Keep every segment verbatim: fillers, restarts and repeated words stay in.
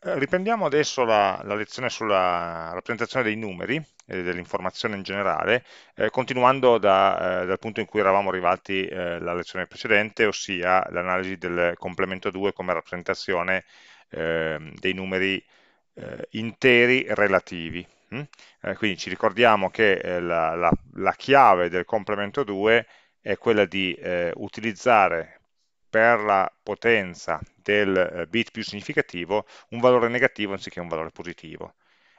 Riprendiamo adesso la, la lezione sulla rappresentazione dei numeri e dell'informazione in generale, eh, continuando da, eh, dal punto in cui eravamo arrivati eh, la lezione precedente, ossia l'analisi del complemento due come rappresentazione eh, dei numeri eh, interi relativi. Mm? Eh, quindi ci ricordiamo che eh, la, la, la chiave del complemento due è quella di eh, utilizzare per la potenza del bit più significativo un valore negativo anziché un valore positivo,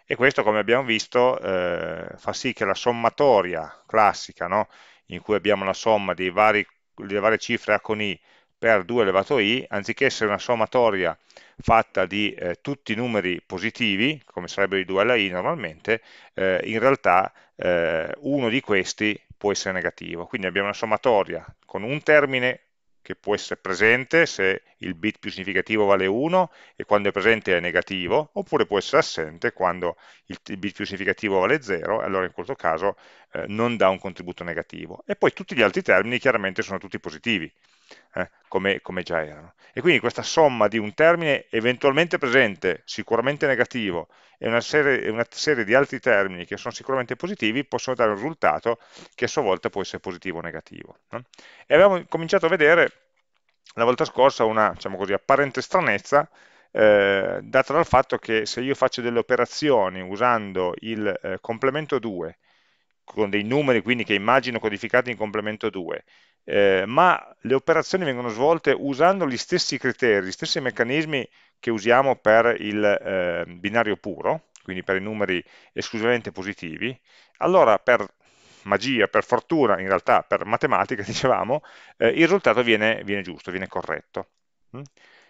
e questo, come abbiamo visto, eh, fa sì che la sommatoria classica, no? in cui abbiamo la somma dei vari, delle varie cifre A con I per due elevato I, anziché essere una sommatoria fatta di eh, tutti i numeri positivi, come sarebbero i due alla I normalmente, eh, in realtà eh, uno di questi può essere negativo, quindi abbiamo una sommatoria con un termine che può essere presente se il bit più significativo vale uno e quando è presente è negativo, oppure può essere assente quando il bit più significativo vale zero, allora in questo caso eh, non dà un contributo negativo. E poi tutti gli altri termini chiaramente sono tutti positivi, eh, come, come già erano. E quindi questa somma di un termine eventualmente presente, sicuramente negativo, e una serie, una serie di altri termini che sono sicuramente positivi possono dare un risultato che a sua volta può essere positivo o negativo. Eh? E abbiamo cominciato a vedere la volta scorsa una, diciamo così, apparente stranezza eh, data dal fatto che se io faccio delle operazioni usando il eh, complemento due, con dei numeri quindi che immagino codificati in complemento due, eh, ma le operazioni vengono svolte usando gli stessi criteri, gli stessi meccanismi che usiamo per il eh, binario puro, quindi per i numeri esclusivamente positivi, allora per magia, per fortuna, in realtà per matematica, dicevamo, eh, il risultato viene, viene giusto, viene corretto.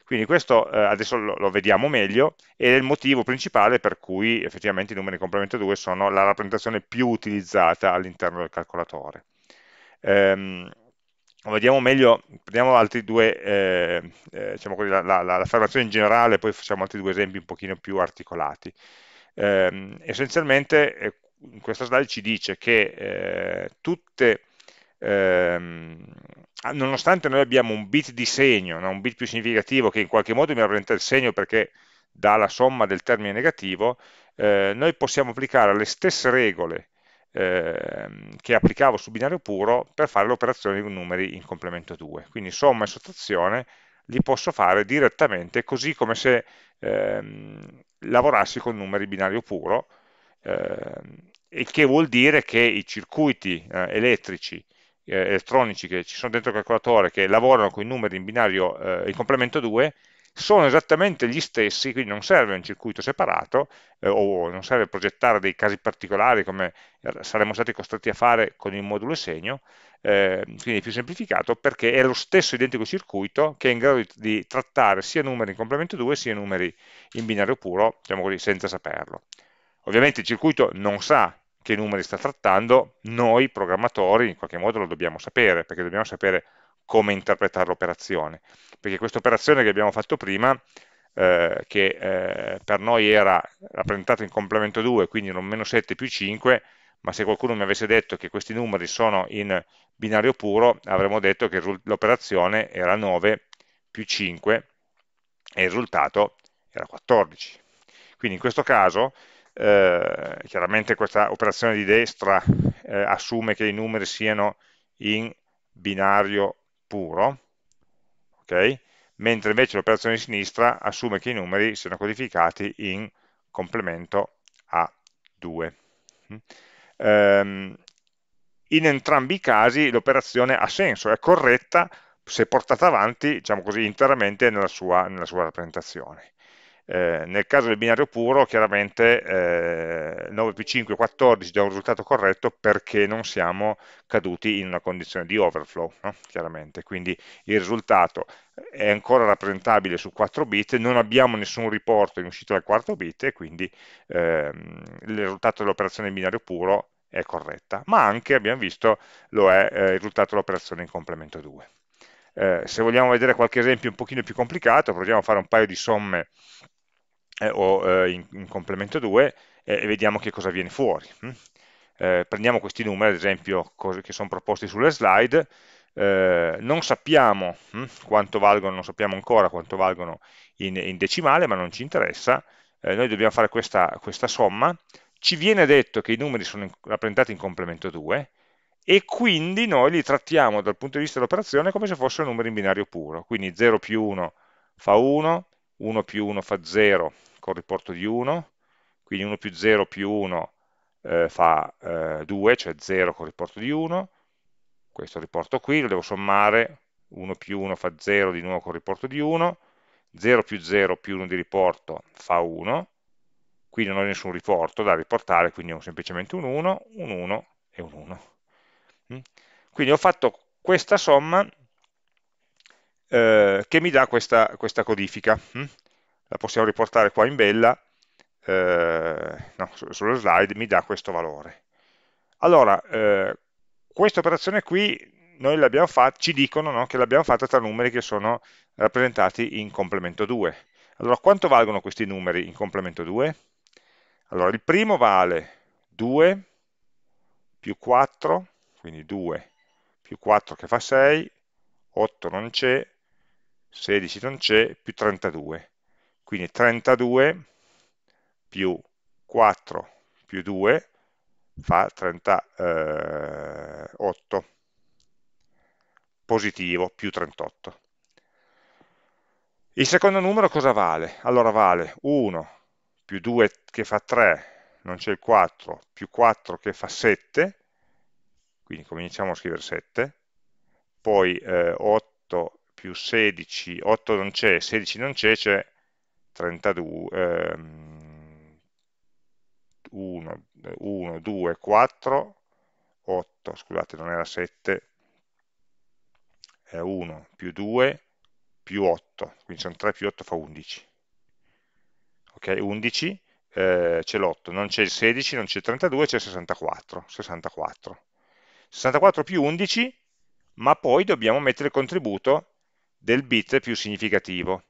Quindi questo eh, adesso lo, lo vediamo meglio, ed è il motivo principale per cui effettivamente i numeri di complemento due sono la rappresentazione più utilizzata all'interno del calcolatore. Ehm, lo vediamo meglio, prendiamo altri due, eh, eh, diciamo così, la, la, la affermazione in generale, poi facciamo altri due esempi un pochino più articolati. Ehm, essenzialmente, eh, in questa slide ci dice che eh, tutte, ehm, nonostante noi abbiamo un bit di segno, no? un bit più significativo che in qualche modo mi rappresenta il segno perché dà la somma del termine negativo, eh, noi possiamo applicare le stesse regole eh, che applicavo su binario puro per fare l'operazione di numeri in complemento due. Quindi somma e sottrazione li posso fare direttamente, così come se ehm, lavorassi con numeri binario puro, eh, il che vuol dire che i circuiti eh, elettrici, eh, elettronici che ci sono dentro il calcolatore, che lavorano con i numeri in binario eh, in complemento due, sono esattamente gli stessi, quindi non serve un circuito separato, eh, o non serve progettare dei casi particolari come saremmo stati costretti a fare con il modulo segno, eh, quindi è più semplificato perché è lo stesso identico circuito che è in grado di, di trattare sia numeri in complemento due sia numeri in binario puro, diciamo così, senza saperlo. Ovviamente il circuito non sa che numeri sta trattando, noi programmatori in qualche modo lo dobbiamo sapere, perché dobbiamo sapere come interpretare l'operazione, perché questa operazione che abbiamo fatto prima, eh, che eh, per noi era rappresentata in complemento due, quindi in un meno sette più cinque, ma se qualcuno mi avesse detto che questi numeri sono in binario puro, avremmo detto che l'operazione era nove più cinque e il risultato era quattordici. Quindi in questo caso, Eh, chiaramente questa operazione di destra eh, assume che i numeri siano in binario puro, okay? Mentre invece l'operazione di sinistra assume che i numeri siano codificati in complemento a due. Mm. Ehm, in entrambi i casi l'operazione ha senso, è corretta se portata avanti, diciamo così, interamente nella sua, nella sua rappresentazione. Eh, nel caso del binario puro chiaramente eh, nove più cinque, quattordici dà un risultato corretto perché non siamo caduti in una condizione di overflow, no? Chiaramente, quindi il risultato è ancora rappresentabile su quattro bit, non abbiamo nessun riporto in uscita dal quarto bit e quindi ehm, il risultato dell'operazione in binario puro è corretta, ma anche, abbiamo visto, lo è eh, il risultato dell'operazione in complemento due. Eh, se vogliamo vedere qualche esempio un pochino più complicato, proviamo a fare un paio di somme Eh, o eh, in, in complemento due eh, e vediamo che cosa viene fuori. Hm? Eh, prendiamo questi numeri, ad esempio, che sono proposti sulle slide, Eh, non sappiamo hm, quanto valgono, non sappiamo ancora quanto valgono in, in decimale, ma non ci interessa. Eh, noi dobbiamo fare questa, questa somma. Ci viene detto che i numeri sono in, rappresentati in complemento due, e quindi noi li trattiamo dal punto di vista dell'operazione come se fossero numeri in binario puro, quindi zero più uno fa uno, uno più uno fa zero col riporto di uno, quindi uno più zero più uno eh, fa eh, due, cioè zero col riporto di uno, questo riporto qui lo devo sommare, uno più uno fa zero di nuovo col riporto di uno, zero più zero più uno di riporto fa uno, qui non ho nessun riporto da riportare, quindi ho semplicemente un uno, un uno e un uno. Quindi ho fatto questa somma eh, che mi dà questa, questa codifica, hm? La possiamo riportare qua in bella, eh, no, sullo slide, mi dà questo valore. Allora, eh, questa operazione qui noi l'abbiamo fatta, ci dicono no, che l'abbiamo fatta tra numeri che sono rappresentati in complemento due. Allora, quanto valgono questi numeri in complemento due? Allora, il primo vale due più quattro, quindi due più quattro che fa sei, otto non c'è, sedici non c'è, più trentadue. Quindi trentadue più quattro più due fa trentotto, positivo, più trentotto. Il secondo numero cosa vale? Allora vale uno più due che fa tre, non c'è il quattro, più quattro che fa sette, quindi cominciamo a scrivere sette, poi eh, otto più sedici, otto non c'è, sedici non c'è, c'è trentadue, ehm, uno, due, quattro, otto, scusate non era sette, eh, uno più due più otto, quindi sono tre più otto fa undici, ok, undici, eh, c'è l'otto, non c'è il sedici, non c'è il trentadue, c'è sessantaquattro, sessantaquattro. sessantaquattro più undici, ma poi dobbiamo mettere il contributo del bit più significativo.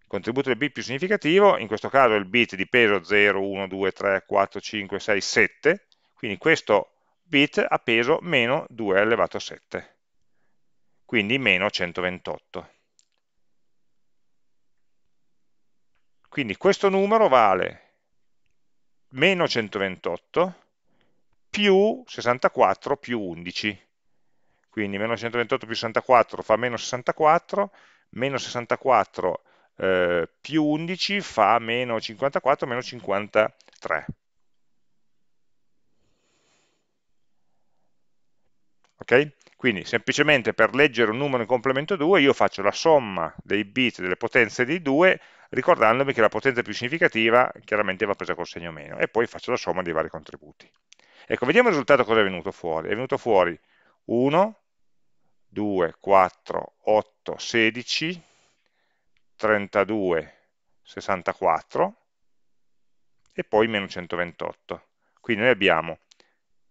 Il contributo del bit più significativo, in questo caso è il bit di peso zero, uno, due, tre, quattro, cinque, sei, sette, quindi questo bit ha peso meno due elevato a sette, quindi meno centoventotto. Quindi questo numero vale meno centoventotto, più sessantaquattro più undici, quindi meno centoventotto più sessantaquattro fa meno sessantaquattro, meno sessantaquattro eh, più undici fa meno cinquantaquattro, meno cinquantatré. Ok? Quindi semplicemente per leggere un numero in complemento due io faccio la somma dei bit delle potenze dei due, ricordandomi che la potenza più significativa chiaramente va presa col segno meno, e poi faccio la somma dei vari contributi. Ecco, vediamo il risultato cosa è venuto fuori. È venuto fuori uno, due, quattro, otto, sedici, trentadue, sessantaquattro e poi meno centoventotto. Quindi noi abbiamo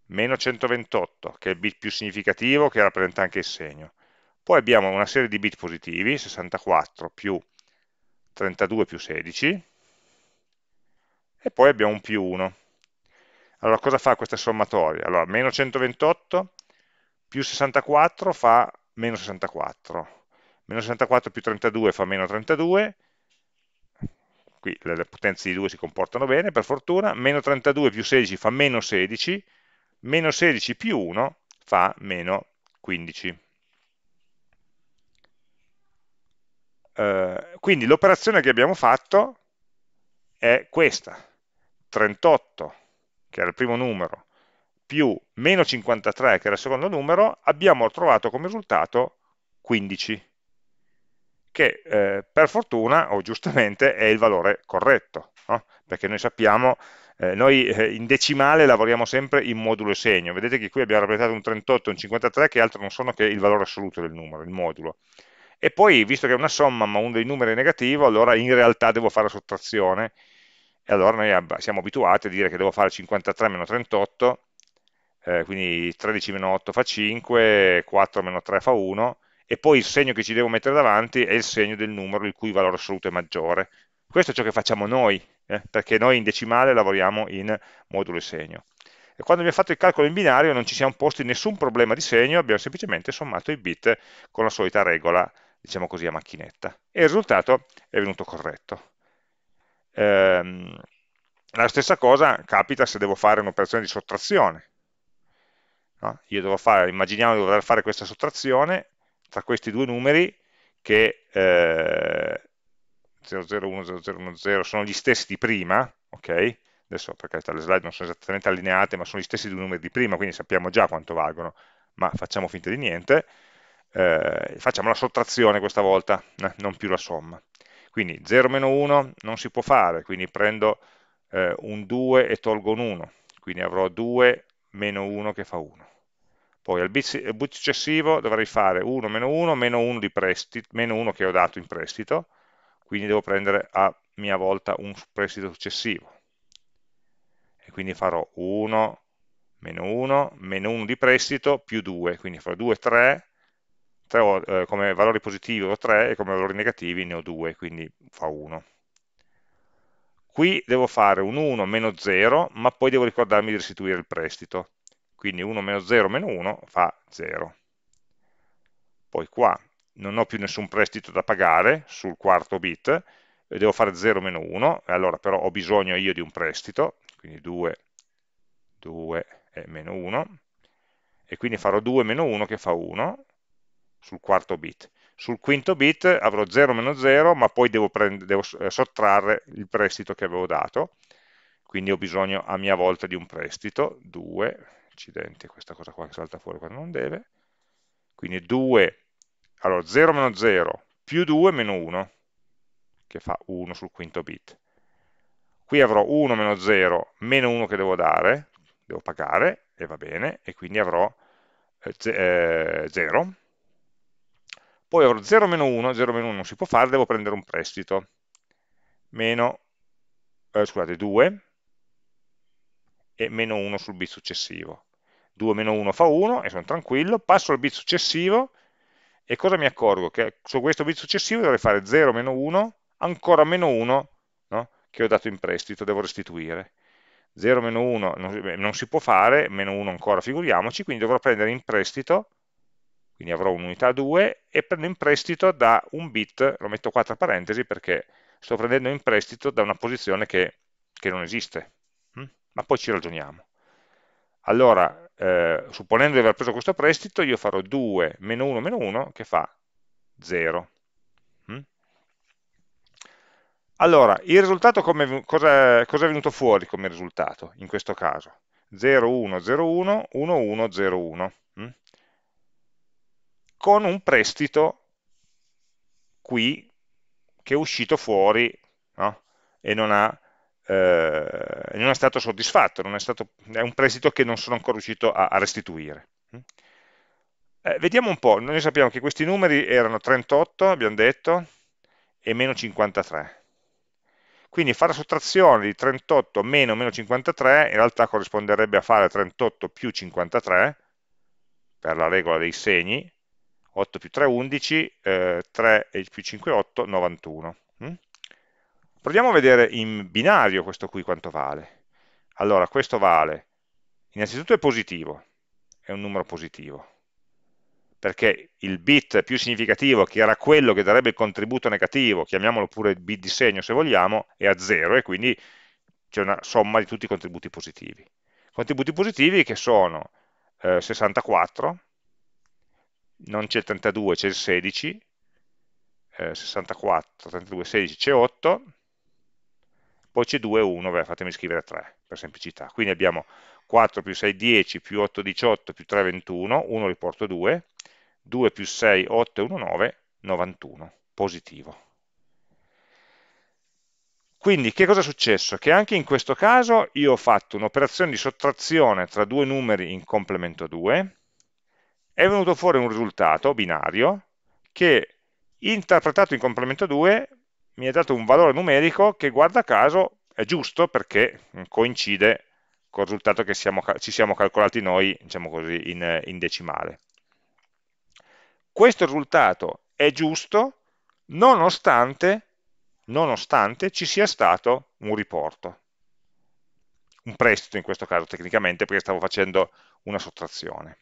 meno centoventotto, che è il bit più significativo, che rappresenta anche il segno. Poi abbiamo una serie di bit positivi, sessantaquattro più trentadue più sedici, e poi abbiamo un più uno. Allora, cosa fa questa sommatoria? Allora, meno centoventotto più sessantaquattro fa meno sessantaquattro, meno sessantaquattro più trentadue fa meno trentadue, qui le potenze di due si comportano bene, per fortuna, meno trentadue più sedici fa meno sedici, meno sedici più uno fa meno quindici. Eh, quindi l'operazione che abbiamo fatto è questa, trentotto, che era il primo numero, più meno cinquantatré, che era il secondo numero, abbiamo trovato come risultato quindici, che eh, per fortuna, o giustamente, è il valore corretto, no? Perché noi sappiamo, eh, noi eh, in decimale lavoriamo sempre in modulo e segno, vedete che qui abbiamo rappresentato un trentotto e un cinquantatré, che altro non sono che il valore assoluto del numero, il modulo. E poi, visto che è una somma, ma uno dei numeri è negativo, allora in realtà devo fare la sottrazione, e allora noi siamo abituati a dire che devo fare cinquantatré meno trentotto, eh, quindi tredici meno otto fa cinque, quattro meno tre fa uno, e poi il segno che ci devo mettere davanti è il segno del numero il cui valore assoluto è maggiore. Questo è ciò che facciamo noi, eh, perché noi in decimale lavoriamo in modulo e segno. e quando abbiamo fatto il calcolo in binario non ci siamo posti nessun problema di segno, abbiamo semplicemente sommato i bit con la solita regola, diciamo così, a macchinetta, e il risultato è venuto corretto. Ehm, la stessa cosa capita se devo fare un'operazione di sottrazione, no? Io devo fare, immaginiamo di dover fare questa sottrazione tra questi due numeri che eh, zero zero uno, zero zero uno zero sono gli stessi di prima, ok? Adesso per carità le slide non sono esattamente allineate, ma sono gli stessi due numeri di prima, quindi sappiamo già quanto valgono, ma facciamo finta di niente. Eh, facciamo la sottrazione questa volta, eh, non più la somma. Quindi zero meno uno non si può fare, quindi prendo eh, un due e tolgo un uno, quindi avrò due meno uno che fa uno. Poi al bit successivo dovrei fare uno meno uno meno uno di prestito, meno uno che ho dato in prestito, quindi devo prendere a mia volta un prestito successivo. E quindi farò uno meno uno meno uno di prestito più due, quindi farò due, tre, tre eh, come valori positivi ho tre e come valori negativi ne ho due, quindi fa uno. Qui devo fare un uno meno zero, ma poi devo ricordarmi di restituire il prestito. Quindi uno meno zero meno uno fa zero. Poi qua non ho più nessun prestito da pagare sul quarto bit, devo fare zero meno uno, e allora però ho bisogno io di un prestito, quindi due, due e meno uno, e quindi farò due meno uno che fa uno sul quarto bit. Sul quinto bit avrò zero meno zero, ma poi devo, devo sottrarre il prestito che avevo dato, quindi ho bisogno a mia volta di un prestito, due, accidenti, questa cosa qua che salta fuori quando non deve, quindi due, allora zero meno zero più due meno uno, che fa uno sul quinto bit. Qui avrò uno meno zero meno uno che devo dare, devo pagare, e va bene, e quindi avrò eh, zero. Poi avrò zero meno uno, zero meno uno non si può fare, devo prendere un prestito, meno, eh, scusate, due, e meno uno sul bit successivo. due meno uno fa uno e sono tranquillo, passo al bit successivo e cosa mi accorgo? Che su questo bit successivo dovrei fare zero meno uno, ancora meno uno, no? Che ho dato in prestito, devo restituire. zero meno uno non, non si può fare, meno uno ancora figuriamoci, quindi dovrò prendere in prestito, quindi avrò un'unità due e prendo in prestito da un bit, lo metto qua tra parentesi perché sto prendendo in prestito da una posizione che, che non esiste. Ma poi ci ragioniamo. Allora, eh, supponendo di aver preso questo prestito, io farò due meno uno meno uno che fa zero. Mm? Allora, il risultato come, cosa, cosa è venuto fuori come risultato in questo caso? zero uno zero uno uno uno zero uno mm? Con un prestito qui che è uscito fuori, no? E non ha Eh, non è stato soddisfatto, non è, stato, è un prestito che non sono ancora riuscito a, a restituire. Eh, vediamo un po', noi sappiamo che questi numeri erano trentotto, abbiamo detto, e meno cinquantatré. Quindi fare la sottrazione di trentotto meno meno cinquantatré in realtà corrisponderebbe a fare trentotto più cinquantatré, per la regola dei segni, otto più tre undici, eh, tre più cinque otto novantuno. Mm? Proviamo a vedere in binario questo qui quanto vale. Allora, questo vale, innanzitutto è positivo, è un numero positivo, perché il bit più significativo, che era quello che darebbe il contributo negativo, chiamiamolo pure bit di segno se vogliamo, è a zero e quindi c'è una somma di tutti i contributi positivi. Contributi positivi che sono eh, sessantaquattro, non c'è il trentadue, c'è il sedici, eh, sessantaquattro, trentadue, sedici, c'è otto, poi c'è due, uno, beh, fatemi scrivere tre per semplicità, quindi abbiamo quattro più sei, dieci, più otto, diciotto, più tre, ventuno, uno li porto due, due più sei, otto, e uno, nove, novantuno, positivo. Quindi che cosa è successo? Che anche in questo caso io ho fatto un'operazione di sottrazione tra due numeri in complemento due, è venuto fuori un risultato binario che interpretato in complemento due mi ha dato un valore numerico che guarda caso è giusto perché coincide col risultato che siamo, ci siamo calcolati noi, diciamo così, in, in decimale. Questo risultato è giusto nonostante, nonostante ci sia stato un riporto. un prestito in questo caso tecnicamente, perché stavo facendo una sottrazione.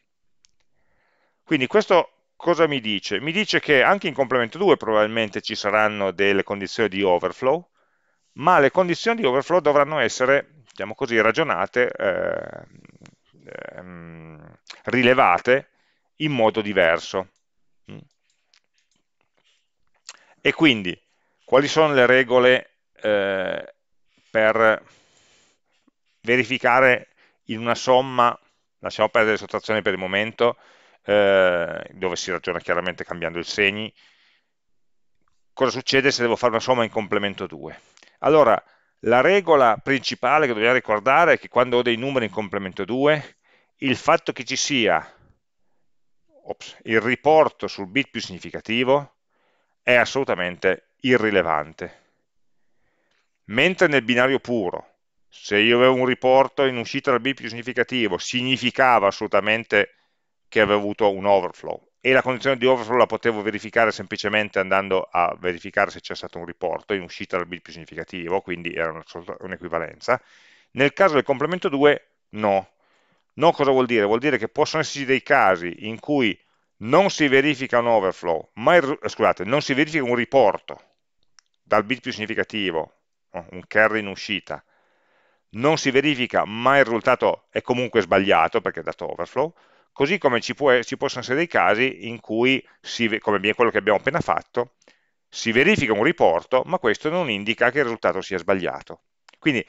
Quindi questo cosa mi dice? Mi dice che anche in complemento due probabilmente ci saranno delle condizioni di overflow, ma le condizioni di overflow dovranno essere, diciamo così, ragionate, eh, ehm, rilevate in modo diverso. E quindi, quali sono le regole eh, per verificare in una somma, lasciamo perdere le sottrazioni per il momento, eh, dove si ragiona chiaramente cambiando i segni, cosa succede se devo fare una somma in complemento due? Allora, la regola principale che dobbiamo ricordare è che quando ho dei numeri in complemento due, il fatto che ci sia ops, il riporto sul bit più significativo è assolutamente irrilevante. Mentre nel binario puro, se io avevo un riporto in uscita dal bit più significativo, significava assolutamente che avevo avuto un overflow, e la condizione di overflow la potevo verificare semplicemente andando a verificare se c'è stato un riporto in uscita dal bit più significativo, quindi era un'equivalenza. Nel caso del complemento due, no. No cosa vuol dire? Vuol dire che possono esserci dei casi in cui non si verifica un overflow, ma il, scusate, non si verifica un riporto dal bit più significativo, un carry in uscita, non si verifica, ma il risultato è comunque sbagliato perché è dato overflow, così come ci, può, ci possono essere dei casi in cui, si, come quello che abbiamo appena fatto, si verifica un riporto, ma questo non indica che il risultato sia sbagliato. Quindi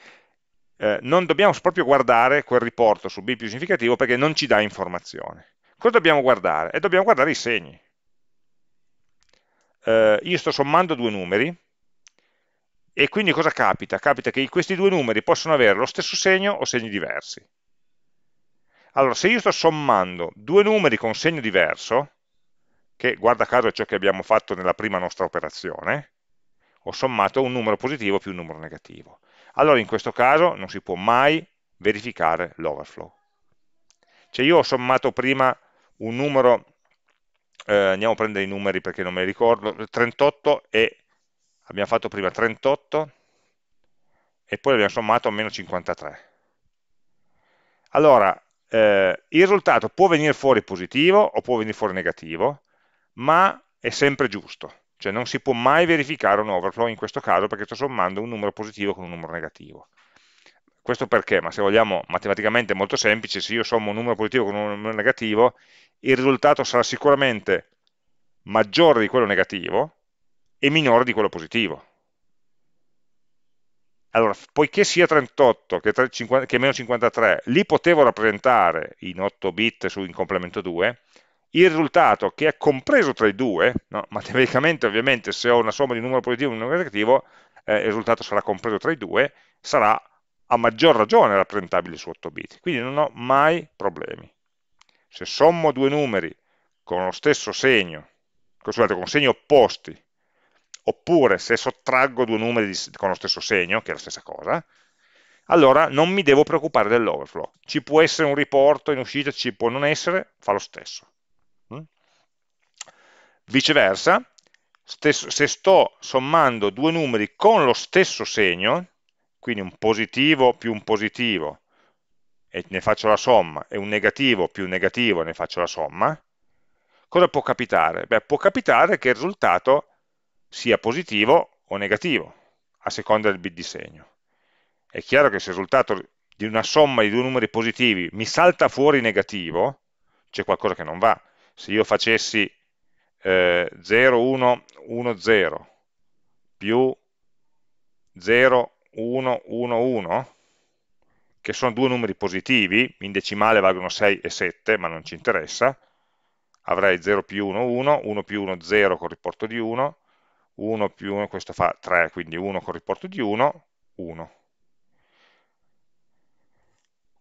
eh, non dobbiamo proprio guardare quel riporto sul bit più significativo perché non ci dà informazione. Cosa dobbiamo guardare? E dobbiamo guardare i segni. Eh, io sto sommando due numeri, e quindi cosa capita? Capita che questi due numeri possono avere lo stesso segno o segni diversi. Allora, se io sto sommando due numeri con segno diverso, che guarda caso è ciò che abbiamo fatto nella prima nostra operazione, ho sommato un numero positivo più un numero negativo. Allora, in questo caso non si può mai verificare l'overflow. Cioè, io ho sommato prima un numero, eh, andiamo a prendere i numeri perché non me li ricordo, trentotto, e abbiamo fatto prima trentotto e poi abbiamo sommato meno cinquantatré. Allora, eh, il risultato può venire fuori positivo o può venire fuori negativo, ma è sempre giusto, cioè non si può mai verificare un overflow in questo caso perché sto sommando un numero positivo con un numero negativo. Questo perché? Ma se vogliamo, matematicamente è molto semplice: se io sommo un numero positivo con un numero negativo, il risultato sarà sicuramente maggiore di quello negativo e minore di quello positivo. Allora, poiché sia trentotto che, tre, cinquanta, che meno cinquantatré li potevo rappresentare in otto bit su in complemento due, il risultato che è compreso tra i due, no? Matematicamente ovviamente se ho una somma di un numero positivo e un numero negativo, eh, il risultato sarà compreso tra i due, sarà a maggior ragione rappresentabile su otto bit, quindi non ho mai problemi. Se sommo due numeri con lo stesso segno, scusate, con segni opposti, oppure se sottraggo due numeri di, con lo stesso segno, che è la stessa cosa, allora non mi devo preoccupare dell'overflow. Ci può essere un riporto in uscita, ci può non essere, fa lo stesso. Viceversa, stesso, se sto sommando due numeri con lo stesso segno, quindi un positivo più un positivo e ne faccio la somma, e un negativo più un negativo e ne faccio la somma, cosa può capitare? Beh, può capitare che il risultato sia positivo o negativo, a seconda del bit di segno. È chiaro che se il risultato di una somma di due numeri positivi mi salta fuori negativo, c'è qualcosa che non va. Se io facessi eh, zero, uno, uno, zero più zero, uno, uno, uno, che sono due numeri positivi, in decimale valgono sei e sette, ma non ci interessa, avrei zero più uno, uno, uno più uno, zero con riporto di uno, uno più uno, questo fa tre, quindi uno con riporto di uno, uno.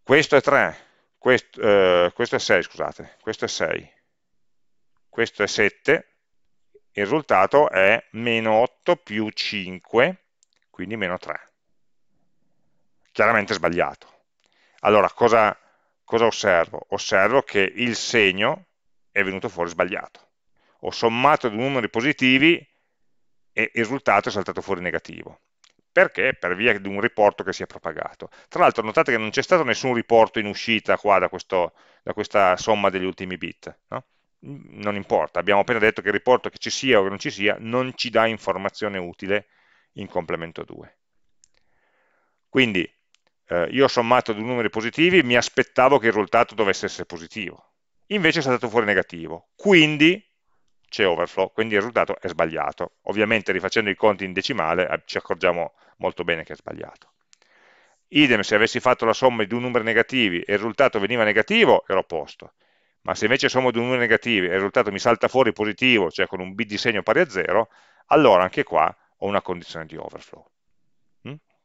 Questo è tre, questo, eh, questo è sei, scusate, questo è sei, questo è sette, il risultato è meno otto più cinque, quindi meno tre. Chiaramente sbagliato. Allora, cosa, cosa osservo? Osservo che il segno è venuto fuori sbagliato. Ho sommato due numeri positivi e il risultato è saltato fuori negativo. Perché? Per via di un riporto che si è propagato. Tra l'altro notate che non c'è stato nessun riporto in uscita qua da, questo, da questa somma degli ultimi bit, no? Non importa, abbiamo appena detto che il riporto che ci sia o che non ci sia non ci dà informazione utile in complemento due. Quindi eh, io ho sommato due numeri positivi, mi aspettavo che il risultato dovesse essere positivo, invece è stato fuori negativo, quindi c'è overflow, quindi il risultato è sbagliato. Ovviamente rifacendo i conti in decimale ci accorgiamo molto bene che è sbagliato. Idem, se avessi fatto la somma di due numeri negativi e il risultato veniva negativo, ero a posto. Ma se invece sommo due numeri negativi e il risultato mi salta fuori positivo, cioè con un bit di segno pari a zero, allora anche qua ho una condizione di overflow.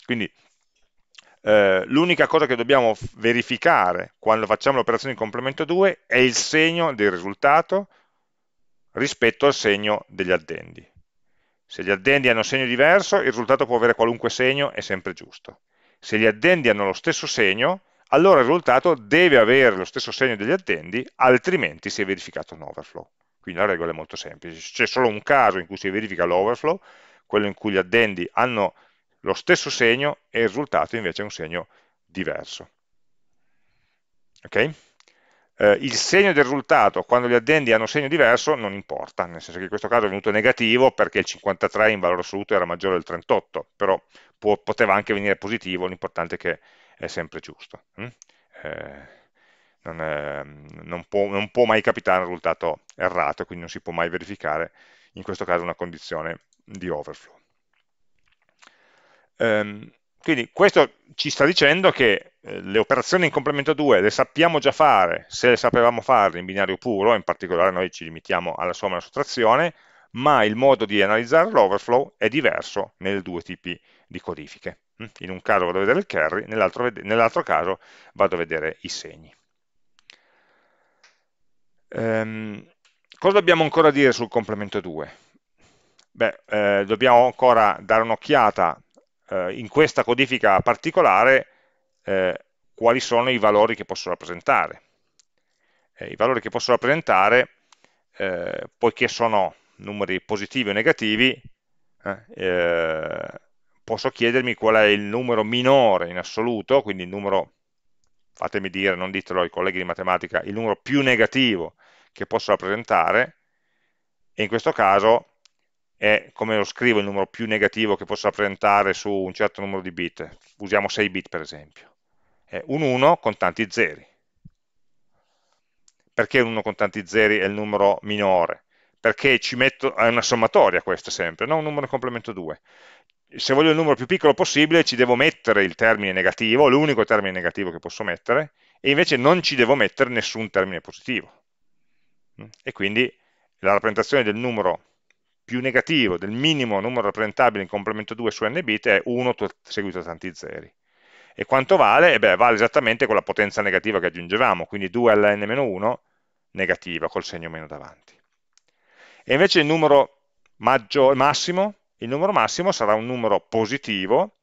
Quindi eh, l'unica cosa che dobbiamo verificare quando facciamo l'operazione di complemento due è il segno del risultato rispetto al segno degli addendi. Se gli addendi hanno segno diverso, il risultato può avere qualunque segno, è sempre giusto. Se gli addendi hanno lo stesso segno, allora il risultato deve avere lo stesso segno degli addendi, altrimenti si è verificato un overflow. Quindi la regola è molto semplice. C'è solo un caso in cui si verifica l'overflow, quello in cui gli addendi hanno lo stesso segno e il risultato invece è un segno diverso. Ok? Eh, il segno del risultato, quando gli addendi hanno segno diverso, non importa, nel senso che in questo caso è venuto negativo perché il cinquantatré in valore assoluto era maggiore del trentotto, però può, poteva anche venire positivo, l'importante è che è sempre giusto. Mm? Eh, non, è, non, può, non può mai capitare un risultato errato, quindi non si può mai verificare in questo caso una condizione di overflow. Um, Quindi questo ci sta dicendo che eh, le operazioni in complemento due le sappiamo già fare, se le sapevamo farle in binario puro, in particolare noi ci limitiamo alla somma e alla sottrazione, ma il modo di analizzare l'overflow è diverso nei due tipi di codifiche. In un caso vado a vedere il carry, nell'altro nell'altro caso vado a vedere i segni. Ehm, cosa dobbiamo ancora dire sul complemento due? Beh, eh, dobbiamo ancora dare un'occhiata in questa codifica particolare eh, quali sono i valori che posso rappresentare. Eh, I valori che posso rappresentare, eh, poiché sono numeri positivi o negativi, eh, eh, posso chiedermi qual è il numero minore in assoluto, quindi il numero, fatemi dire, non ditelo ai colleghi di matematica, il numero più negativo che posso rappresentare, e in questo caso è come lo scrivo il numero più negativo che posso rappresentare su un certo numero di bit, usiamo sei bit per esempio, è un uno con tanti zeri. Perché un uno con tanti zeri è il numero minore? Perché ci metto, è una sommatoria questa sempre, non un numero in complemento due. Se voglio il numero più piccolo possibile ci devo mettere il termine negativo, l'unico termine negativo che posso mettere, e invece non ci devo mettere nessun termine positivo. E quindi la rappresentazione del numero più negativo del minimo numero rappresentabile in complemento due su n bit è uno seguito da tanti zeri. E quanto vale? E beh, vale esattamente con la potenza negativa che aggiungevamo, quindi due alla n meno uno negativa, col segno meno davanti. E invece il numero maggio, massimo, il numero massimo sarà un numero positivo,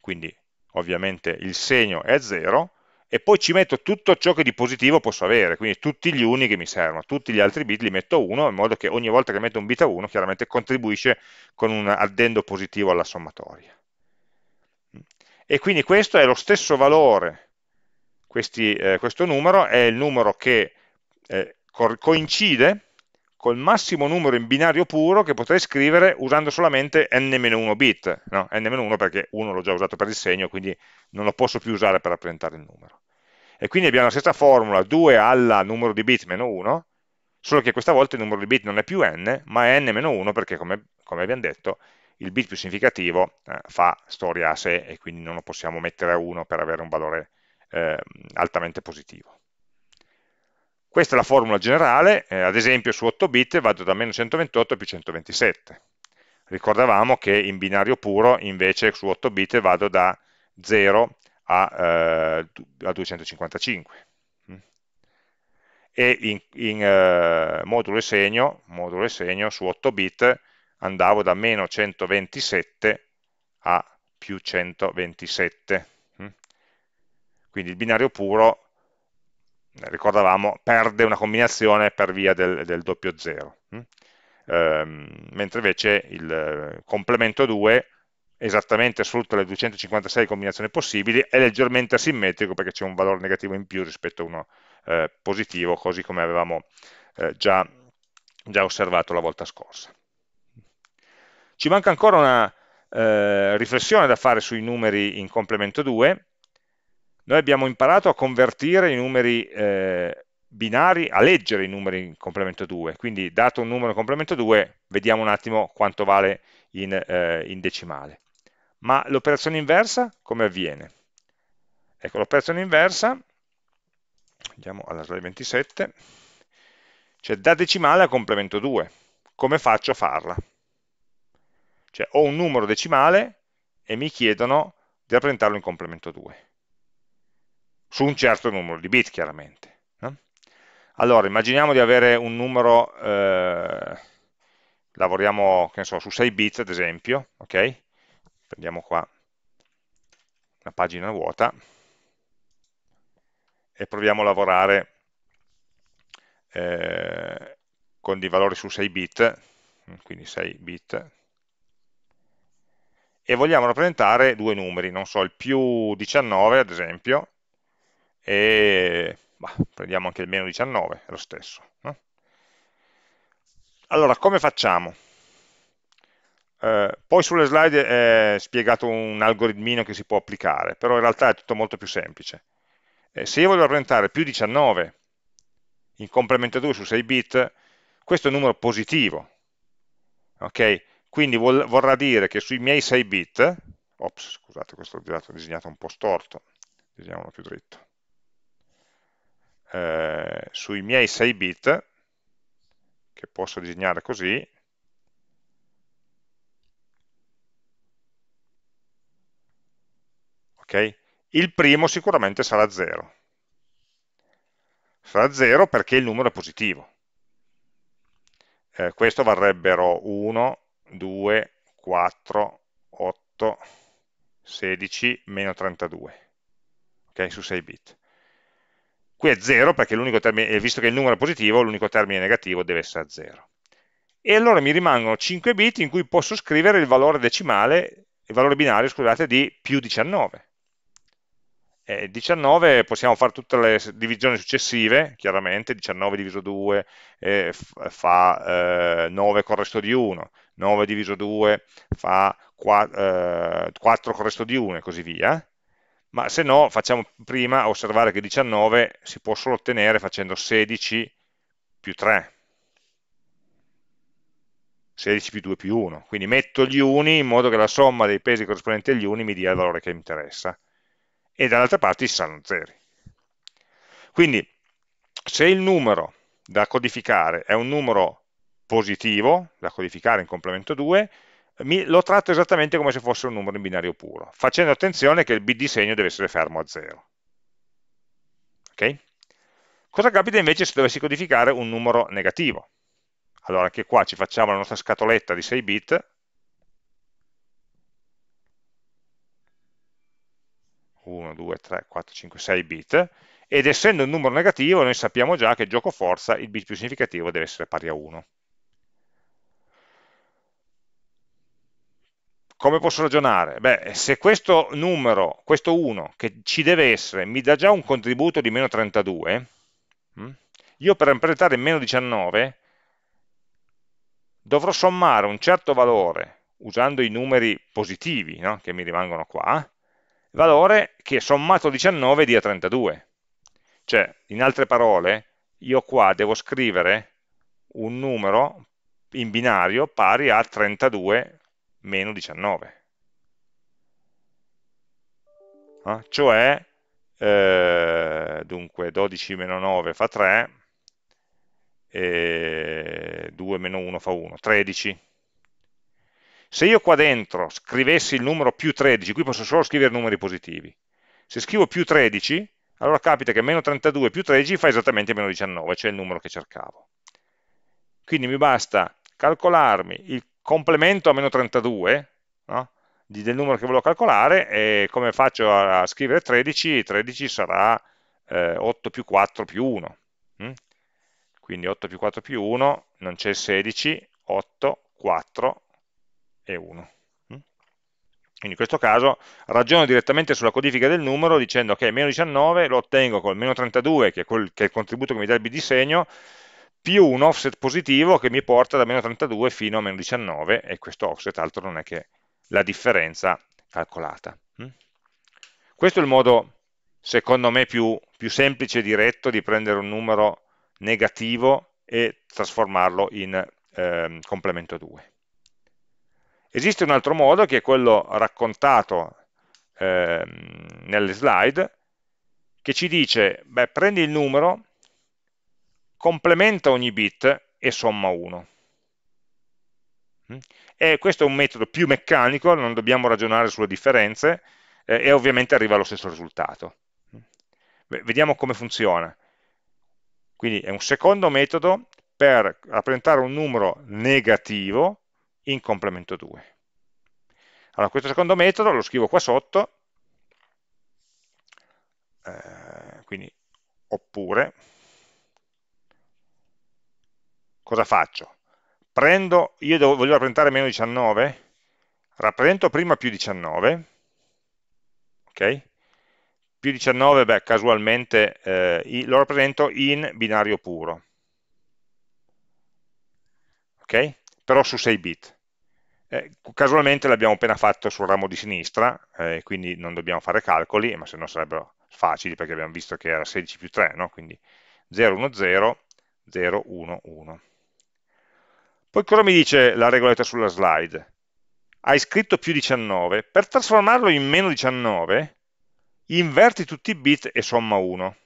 quindi ovviamente il segno è zero, e poi ci metto tutto ciò che di positivo posso avere, quindi tutti gli uni che mi servono, tutti gli altri bit li metto uno, in modo che ogni volta che metto un bit a uno chiaramente contribuisce con un addendo positivo alla sommatoria. E quindi questo è lo stesso valore, questi, eh, questo numero è il numero che eh, co coincide col massimo numero in binario puro che potrei scrivere usando solamente n meno uno bit, no? n meno uno perché uno l'ho già usato per il segno, quindi non lo posso più usare per rappresentare il numero. E quindi abbiamo la stessa formula, due alla numero di bit meno uno, solo che questa volta il numero di bit non è più n, ma è n meno uno perché, come, come abbiamo detto, il bit più significativo eh, fa storia a sé e quindi non lo possiamo mettere a uno per avere un valore eh, altamente positivo. Questa è la formula generale, eh, ad esempio su otto bit vado da meno centoventotto a più centoventisette. Ricordavamo che in binario puro invece su otto bit vado da zero a, eh, a duecentocinquantacinque. E in, in eh, modulo e segno, modulo e segno su otto bit andavo da meno centoventisette a più centoventisette. Quindi il binario puro, ricordavamo, perde una combinazione per via del, del doppio zero, ehm, mentre invece il complemento due esattamente su tutte le duecentocinquantasei combinazioni possibili, è leggermente asimmetrico perché c'è un valore negativo in più rispetto a uno eh, positivo, così come avevamo eh, già, già osservato la volta scorsa. Ci manca ancora una eh, riflessione da fare sui numeri in complemento due. Noi abbiamo imparato a convertire i numeri eh, binari, a leggere i numeri in complemento due, quindi dato un numero in complemento due, vediamo un attimo quanto vale in, eh, in decimale. Ma l'operazione inversa come avviene? Ecco, l'operazione inversa, andiamo alla slide ventisette, cioè da decimale a complemento due, come faccio a farla? Cioè ho un numero decimale e mi chiedono di rappresentarlo in complemento due, su un certo numero di bit chiaramente. Allora, immaginiamo di avere un numero, eh, lavoriamo che ne so, su sei bit ad esempio, ok? Prendiamo qua una pagina vuota e proviamo a lavorare eh, con dei valori su sei bit, quindi sei bit, e vogliamo rappresentare due numeri, non so, il più diciannove ad esempio, e... Bah, prendiamo anche il meno diciannove, è lo stesso, no? Allora, come facciamo? Eh, poi sulle slide è spiegato un algoritmino che si può applicare, però in realtà è tutto molto più semplice. Eh, se io voglio rappresentare più diciannove in complemento due su sei bit, questo è un numero positivo, ok? Quindi vol- vorrà dire che sui miei sei bit, ops, scusate, questo l'ho disegnato un po' storto, disegniamolo più dritto. Eh, sui miei sei bit, che posso disegnare così, ok? Il primo sicuramente sarà zero, sarà zero perché il numero è positivo, eh, questo varrebbero uno, due, quattro, otto, sedici, meno trentadue, ok? Su sei bit. Qui è zero perché l'unico termine, visto che il numero è positivo, l'unico termine negativo deve essere zero. E allora mi rimangono cinque bit in cui posso scrivere il valore decimale, il valore binario, scusate, di più diciannove. E diciannove possiamo fare tutte le divisioni successive, chiaramente, diciannove diviso due eh, fa eh, nove col resto di uno, nove diviso due fa quattro, eh, quattro col resto di uno e così via. Ma se no facciamo prima osservare che diciannove si può solo ottenere facendo sedici più tre, sedici più due più uno, quindi metto gli uni in modo che la somma dei pesi corrispondenti agli uni mi dia il valore che mi interessa, e dall'altra parte ci saranno zeri. Quindi se il numero da codificare è un numero positivo, da codificare in complemento due, Mi, lo tratto esattamente come se fosse un numero in binario puro, facendo attenzione che il bit di segno deve essere fermo a zero. Okay? Cosa capita invece se dovessi codificare un numero negativo? Allora anche qua ci facciamo la nostra scatoletta di sei bit, uno, due, tre, quattro, cinque, sei bit, ed essendo un numero negativo noi sappiamo già che gioco forza il bit più significativo deve essere pari a uno. Come posso ragionare? Beh, se questo numero, questo uno, che ci deve essere, mi dà già un contributo di meno trentadue, io per rappresentare meno diciannove dovrò sommare un certo valore, usando i numeri positivi, no? Che mi rimangono qua, valore che sommato diciannove dia trentadue. Cioè, in altre parole, io qua devo scrivere un numero in binario pari a trentadue meno diciannove, eh? Cioè eh, dunque dodici meno nove fa tre, e due meno uno fa uno, tredici. Se io qua dentro scrivessi il numero più tredici, qui posso solo scrivere numeri positivi, se scrivo più tredici, allora capita che meno trentadue più tredici fa esattamente meno diciannove, cioè il numero che cercavo. Quindi mi basta calcolarmi il complemento a meno trentadue, no? Di, del numero che volevo calcolare, e come faccio a, a scrivere tredici? tredici sarà eh, otto più quattro più uno, mm? Quindi otto più quattro più uno, non c'è sedici, otto, quattro e uno. Mm? Quindi in questo caso ragiono direttamente sulla codifica del numero dicendo che meno diciannove lo ottengo col meno trentadue, che è, quel, che è il contributo che mi dà il bidisegno, più un offset positivo che mi porta da meno trentadue fino a meno diciannove, e questo offset altro non è che la differenza calcolata. Questo è il modo, secondo me, più, più semplice e diretto di prendere un numero negativo e trasformarlo in eh, complemento due. Esiste un altro modo, che è quello raccontato eh, nelle slide, che ci dice, beh, prendi il numero, complementa ogni bit e somma uno. E questo è un metodo più meccanico, non dobbiamo ragionare sulle differenze, eh, e ovviamente arriva allo stesso risultato. Vediamo come funziona. Quindi è un secondo metodo per rappresentare un numero negativo in complemento due. Allora, questo secondo metodo lo scrivo qua sotto, eh, quindi oppure, cosa faccio? Prendo, io devo, voglio rappresentare meno diciannove, rappresento prima più diciannove, ok? Più diciannove, beh, casualmente eh, lo rappresento in binario puro, ok? Però su sei bit. Eh, casualmente l'abbiamo appena fatto sul ramo di sinistra, eh, quindi non dobbiamo fare calcoli, ma se no sarebbero facili, perché abbiamo visto che era sedici più tre, no? Quindi zero, uno, zero, zero, uno, uno. Poi cosa mi dice la regoletta sulla slide? Hai scritto più diciannove, per trasformarlo in meno diciannove, inverti tutti i bit e somma uno.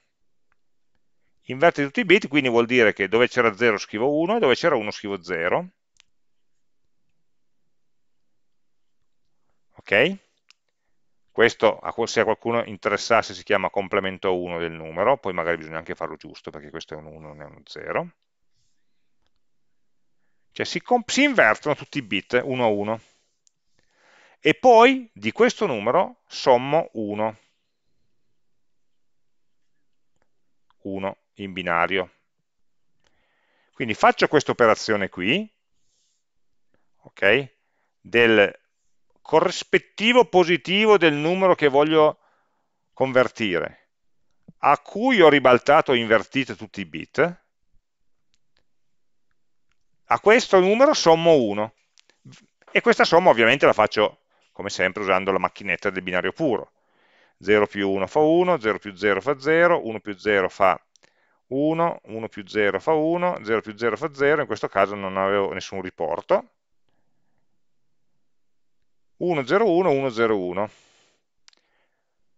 Inverti tutti i bit, quindi vuol dire che dove c'era zero scrivo uno, e dove c'era uno scrivo zero. Ok? Questo, se a qualcuno interessasse, si chiama complemento uno del numero, poi magari bisogna anche farlo giusto, perché questo è un uno, non è uno zero. Cioè si, si invertono tutti i bit, uno a uno. E poi di questo numero sommo uno. uno in binario. Quindi faccio questa operazione qui, ok? Del corrispettivo positivo del numero che voglio convertire, a cui ho ribaltato e invertito tutti i bit. A questo numero sommo uno, e questa somma ovviamente la faccio come sempre usando la macchinetta del binario puro. zero più uno fa uno, zero più zero fa zero, uno più zero fa uno, uno più zero fa uno, zero più zero fa zero, in questo caso non avevo nessun riporto. uno, zero, uno, uno, zero, uno,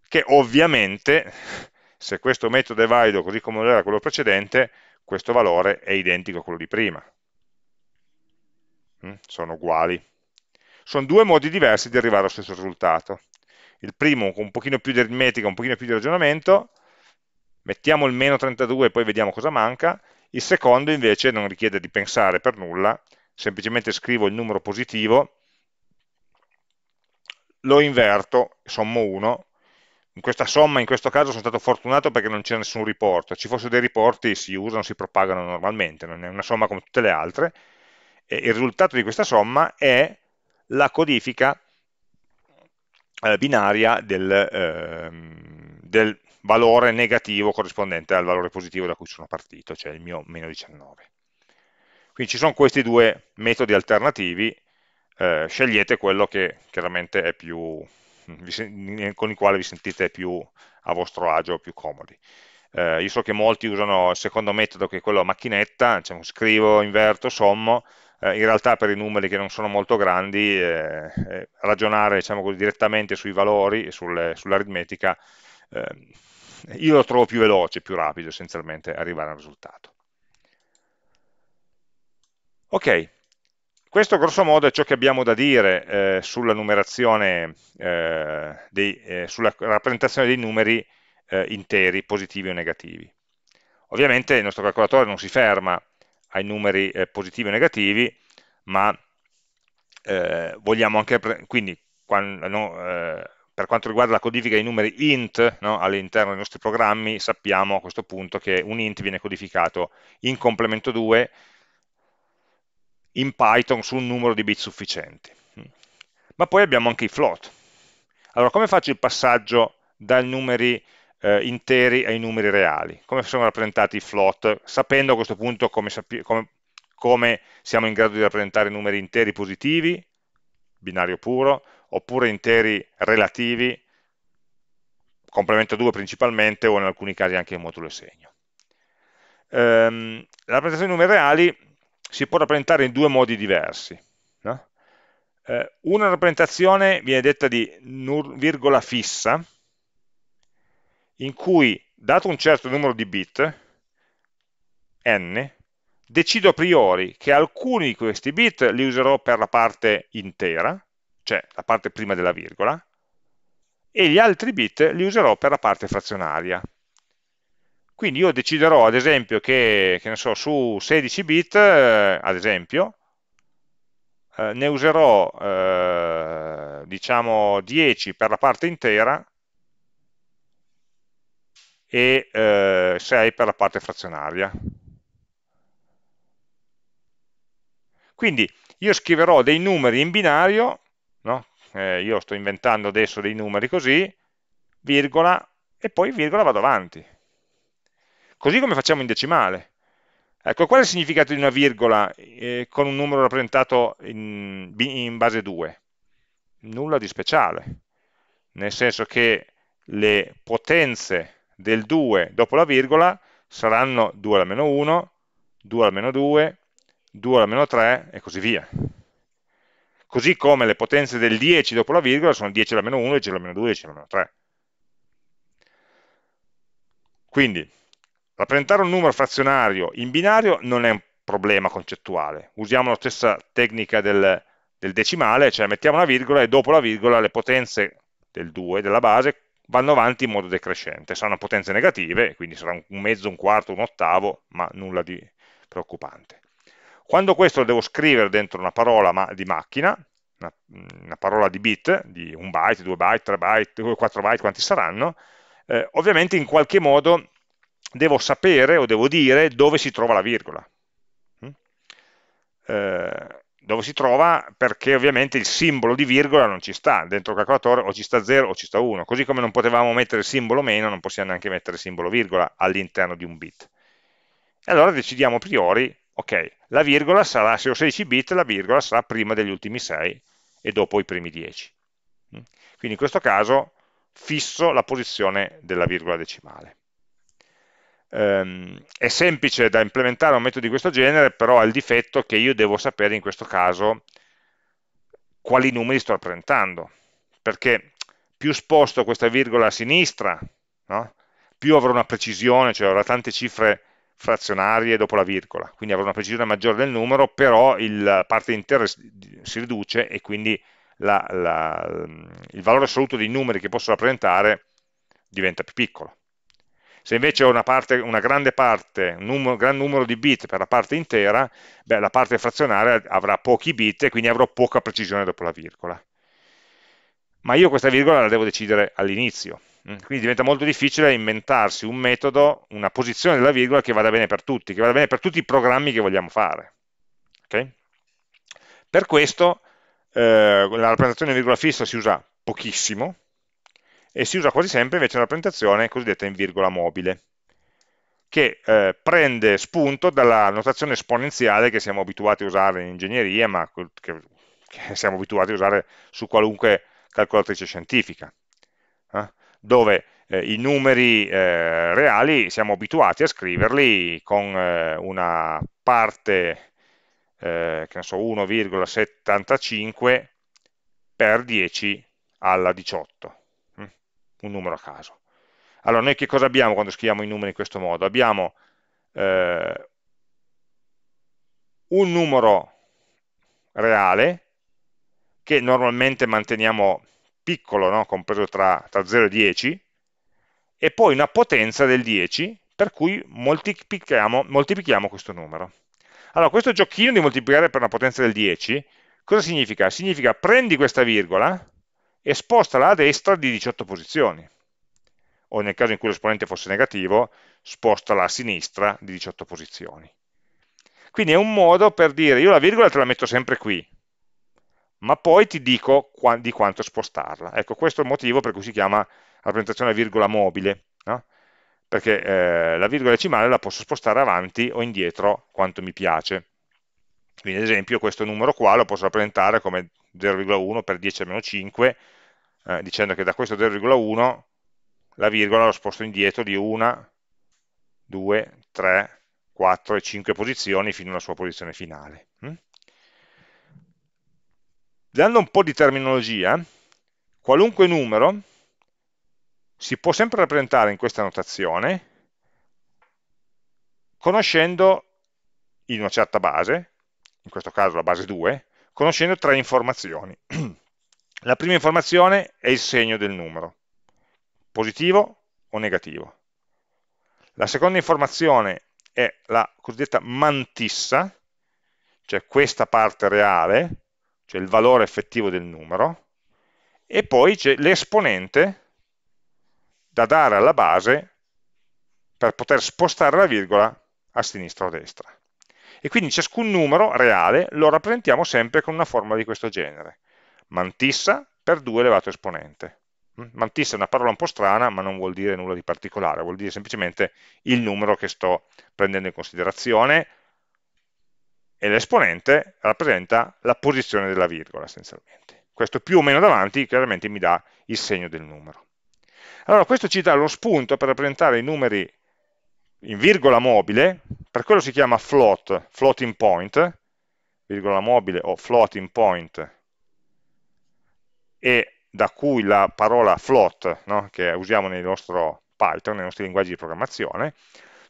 che ovviamente, se questo metodo è valido così come era quello precedente, questo valore è identico a quello di prima. Sono uguali. Sono due modi diversi di arrivare allo stesso risultato. Il primo con un pochino più di aritmetica, un pochino più di ragionamento, mettiamo il meno trentadue e poi vediamo cosa manca. Il secondo invece non richiede di pensare per nulla, semplicemente scrivo il numero positivo, lo inverto, sommo uno. In questa somma, in questo caso, sono stato fortunato perché non c'è nessun riporto. Ci fossero dei riporti, si usano, si propagano normalmente, non è una somma come tutte le altre. E il risultato di questa somma è la codifica eh, binaria del, eh, del valore negativo corrispondente al valore positivo da cui sono partito, cioè il mio meno diciannove. Quindi ci sono questi due metodi alternativi, eh, scegliete quello che chiaramente è più, con il quale vi sentite più a vostro agio, più comodi. Eh, io so che molti usano il secondo metodo, che è quello a macchinetta, diciamo, scrivo, inverto, sommo. Eh, in realtà per i numeri che non sono molto grandi, eh, eh, ragionare, diciamo così, direttamente sui valori e sull'aritmetica, eh, io lo trovo più veloce, più rapido essenzialmente arrivare al risultato. Ok, questo grosso modo è ciò che abbiamo da dire eh, sulla numerazione, eh, dei, eh, sulla rappresentazione dei numeri Eh, interi, positivi o negativi. Ovviamente il nostro calcolatore non si ferma ai numeri eh, positivi o negativi, ma eh, vogliamo anche, quindi quando, no, eh, per quanto riguarda la codifica dei numeri int, no, all'interno dei nostri programmi, sappiamo a questo punto che un int viene codificato in complemento due in Python su un numero di bit sufficienti. Ma poi abbiamo anche i float, Allora, come faccio il passaggio dai numeri eh, interi ai numeri reali? Come sono rappresentati i float? Sapendo a questo punto come, come, come siamo in grado di rappresentare numeri interi positivi, binario puro, oppure interi relativi, complemento due principalmente, o in alcuni casi anche in modulo e segno. Ehm, la rappresentazione dei numeri reali si può rappresentare in due modi diversi, no? Eh, una rappresentazione viene detta di virgola fissa, in cui, dato un certo numero di bit, n, decido a priori che alcuni di questi bit li userò per la parte intera, cioè la parte prima della virgola, e gli altri bit li userò per la parte frazionaria. Quindi io deciderò, ad esempio, che, che ne so, su sedici bit, eh, ad esempio, eh, ne userò, eh, diciamo, dieci per la parte intera e eh, sei per la parte frazionaria. Quindi io scriverò dei numeri in binario, no? Eh, io sto inventando adesso dei numeri così, virgola, e poi virgola vado avanti. Così come facciamo in decimale. Ecco, qual è il significato di una virgola eh, con un numero rappresentato in, in base due? Nulla di speciale, nel senso che le potenze del due dopo la virgola saranno due alla meno uno, due alla meno due, due alla meno tre e così via. Così come le potenze del dieci dopo la virgola sono dieci alla meno uno, dieci alla meno due, dieci alla meno tre. Quindi, rappresentare un numero frazionario in binario non è un problema concettuale. Usiamo la stessa tecnica del, del decimale, cioè mettiamo una virgola e dopo la virgola le potenze del due, della base, vanno avanti in modo decrescente. Saranno potenze negative, quindi sarà un mezzo, un quarto, un ottavo, ma nulla di preoccupante. Quando questo lo devo scrivere dentro una parola ma di macchina, una, una parola di bit, di un byte, due byte, tre byte, quattro byte, quanti saranno, eh, ovviamente in qualche modo devo sapere o devo dire dove si trova la virgola. Mm? Eh, dove si trova, perché ovviamente il simbolo di virgola non ci sta, dentro il calcolatore o ci sta zero o ci sta uno, così come non potevamo mettere simbolo meno, non possiamo neanche mettere simbolo virgola all'interno di un bit. E allora decidiamo a priori, ok, la virgola sarà, se ho sedici bit, la virgola sarà prima degli ultimi sei e dopo i primi dieci. Quindi in questo caso fisso la posizione della virgola decimale. Ehm, è semplice da implementare un metodo di questo genere, però ha il difetto che io devo sapere in questo caso quali numeri sto rappresentando, perché più sposto questa virgola a sinistra, no? Più avrò una precisione, cioè avrò tante cifre frazionarie dopo la virgola, quindi avrò una precisione maggiore del numero, però il, la parte intera si riduce e quindi la, la, il valore assoluto dei numeri che posso rappresentare diventa più piccolo. Se invece ho una, parte, una grande parte, un, numero, un gran numero di bit per la parte intera, beh, la parte frazionaria avrà pochi bit e quindi avrò poca precisione dopo la virgola. Ma io questa virgola la devo decidere all'inizio, quindi diventa molto difficile inventarsi un metodo, una posizione della virgola che vada bene per tutti, che vada bene per tutti i programmi che vogliamo fare. Okay? Per questo eh, la rappresentazione in virgola fissa si usa pochissimo e si usa quasi sempre invece una rappresentazione cosiddetta in virgola mobile, che eh, prende spunto dalla notazione esponenziale che siamo abituati a usare in ingegneria, ma che, che siamo abituati a usare su qualunque calcolatrice scientifica, eh? dove eh, i numeri eh, reali siamo abituati a scriverli con eh, una parte, eh, che ne so, uno virgola settantacinque per dieci alla diciotto, eh? un numero a caso. Allora, noi che cosa abbiamo quando scriviamo i numeri in questo modo? Abbiamo eh, un numero reale, che normalmente manteniamo piccolo, no? compreso tra, tra zero e dieci, e poi una potenza del dieci, per cui moltiplichiamo, moltiplichiamo questo numero. Allora, questo giochino di moltiplicare per una potenza del dieci, cosa significa? Significa prendi questa virgola e spostala a destra di diciotto posizioni, o nel caso in cui l'esponente fosse negativo, spostala a sinistra di diciotto posizioni. Quindi è un modo per dire, io la virgola te la metto sempre qui, ma poi ti dico qua, di quanto spostarla. Ecco, questo è il motivo per cui si chiama rappresentazione a virgola mobile, no? Perché eh, la virgola decimale la posso spostare avanti o indietro quanto mi piace. Quindi ad esempio questo numero qua lo posso rappresentare come zero virgola uno per dieci alla meno cinque, eh, dicendo che da questo zero virgola uno la virgola lo sposto indietro di uno, due, tre, quattro e cinque posizioni fino alla sua posizione finale. Mm? Dando un po' di terminologia, qualunque numero si può sempre rappresentare in questa notazione conoscendo, in una certa base, in questo caso la base due, conoscendo tre informazioni. La prima informazione è il segno del numero, positivo o negativo. La seconda informazione è la cosiddetta mantissa, cioè questa parte reale, cioè il valore effettivo del numero, e poi c'è l'esponente da dare alla base per poter spostare la virgola a sinistra o a destra. E quindi ciascun numero reale lo rappresentiamo sempre con una formula di questo genere, mantissa per due elevato esponente. Mantissa è una parola un po' strana, ma non vuol dire nulla di particolare, vuol dire semplicemente il numero che sto prendendo in considerazione, e l'esponente rappresenta la posizione della virgola essenzialmente. Questo più o meno davanti chiaramente mi dà il segno del numero. Allora questo ci dà lo spunto per rappresentare i numeri in virgola mobile, per quello si chiama float, floating point, virgola mobile o floating point, e da cui la parola float, no? Che usiamo nel nostro Python, nei nostri linguaggi di programmazione,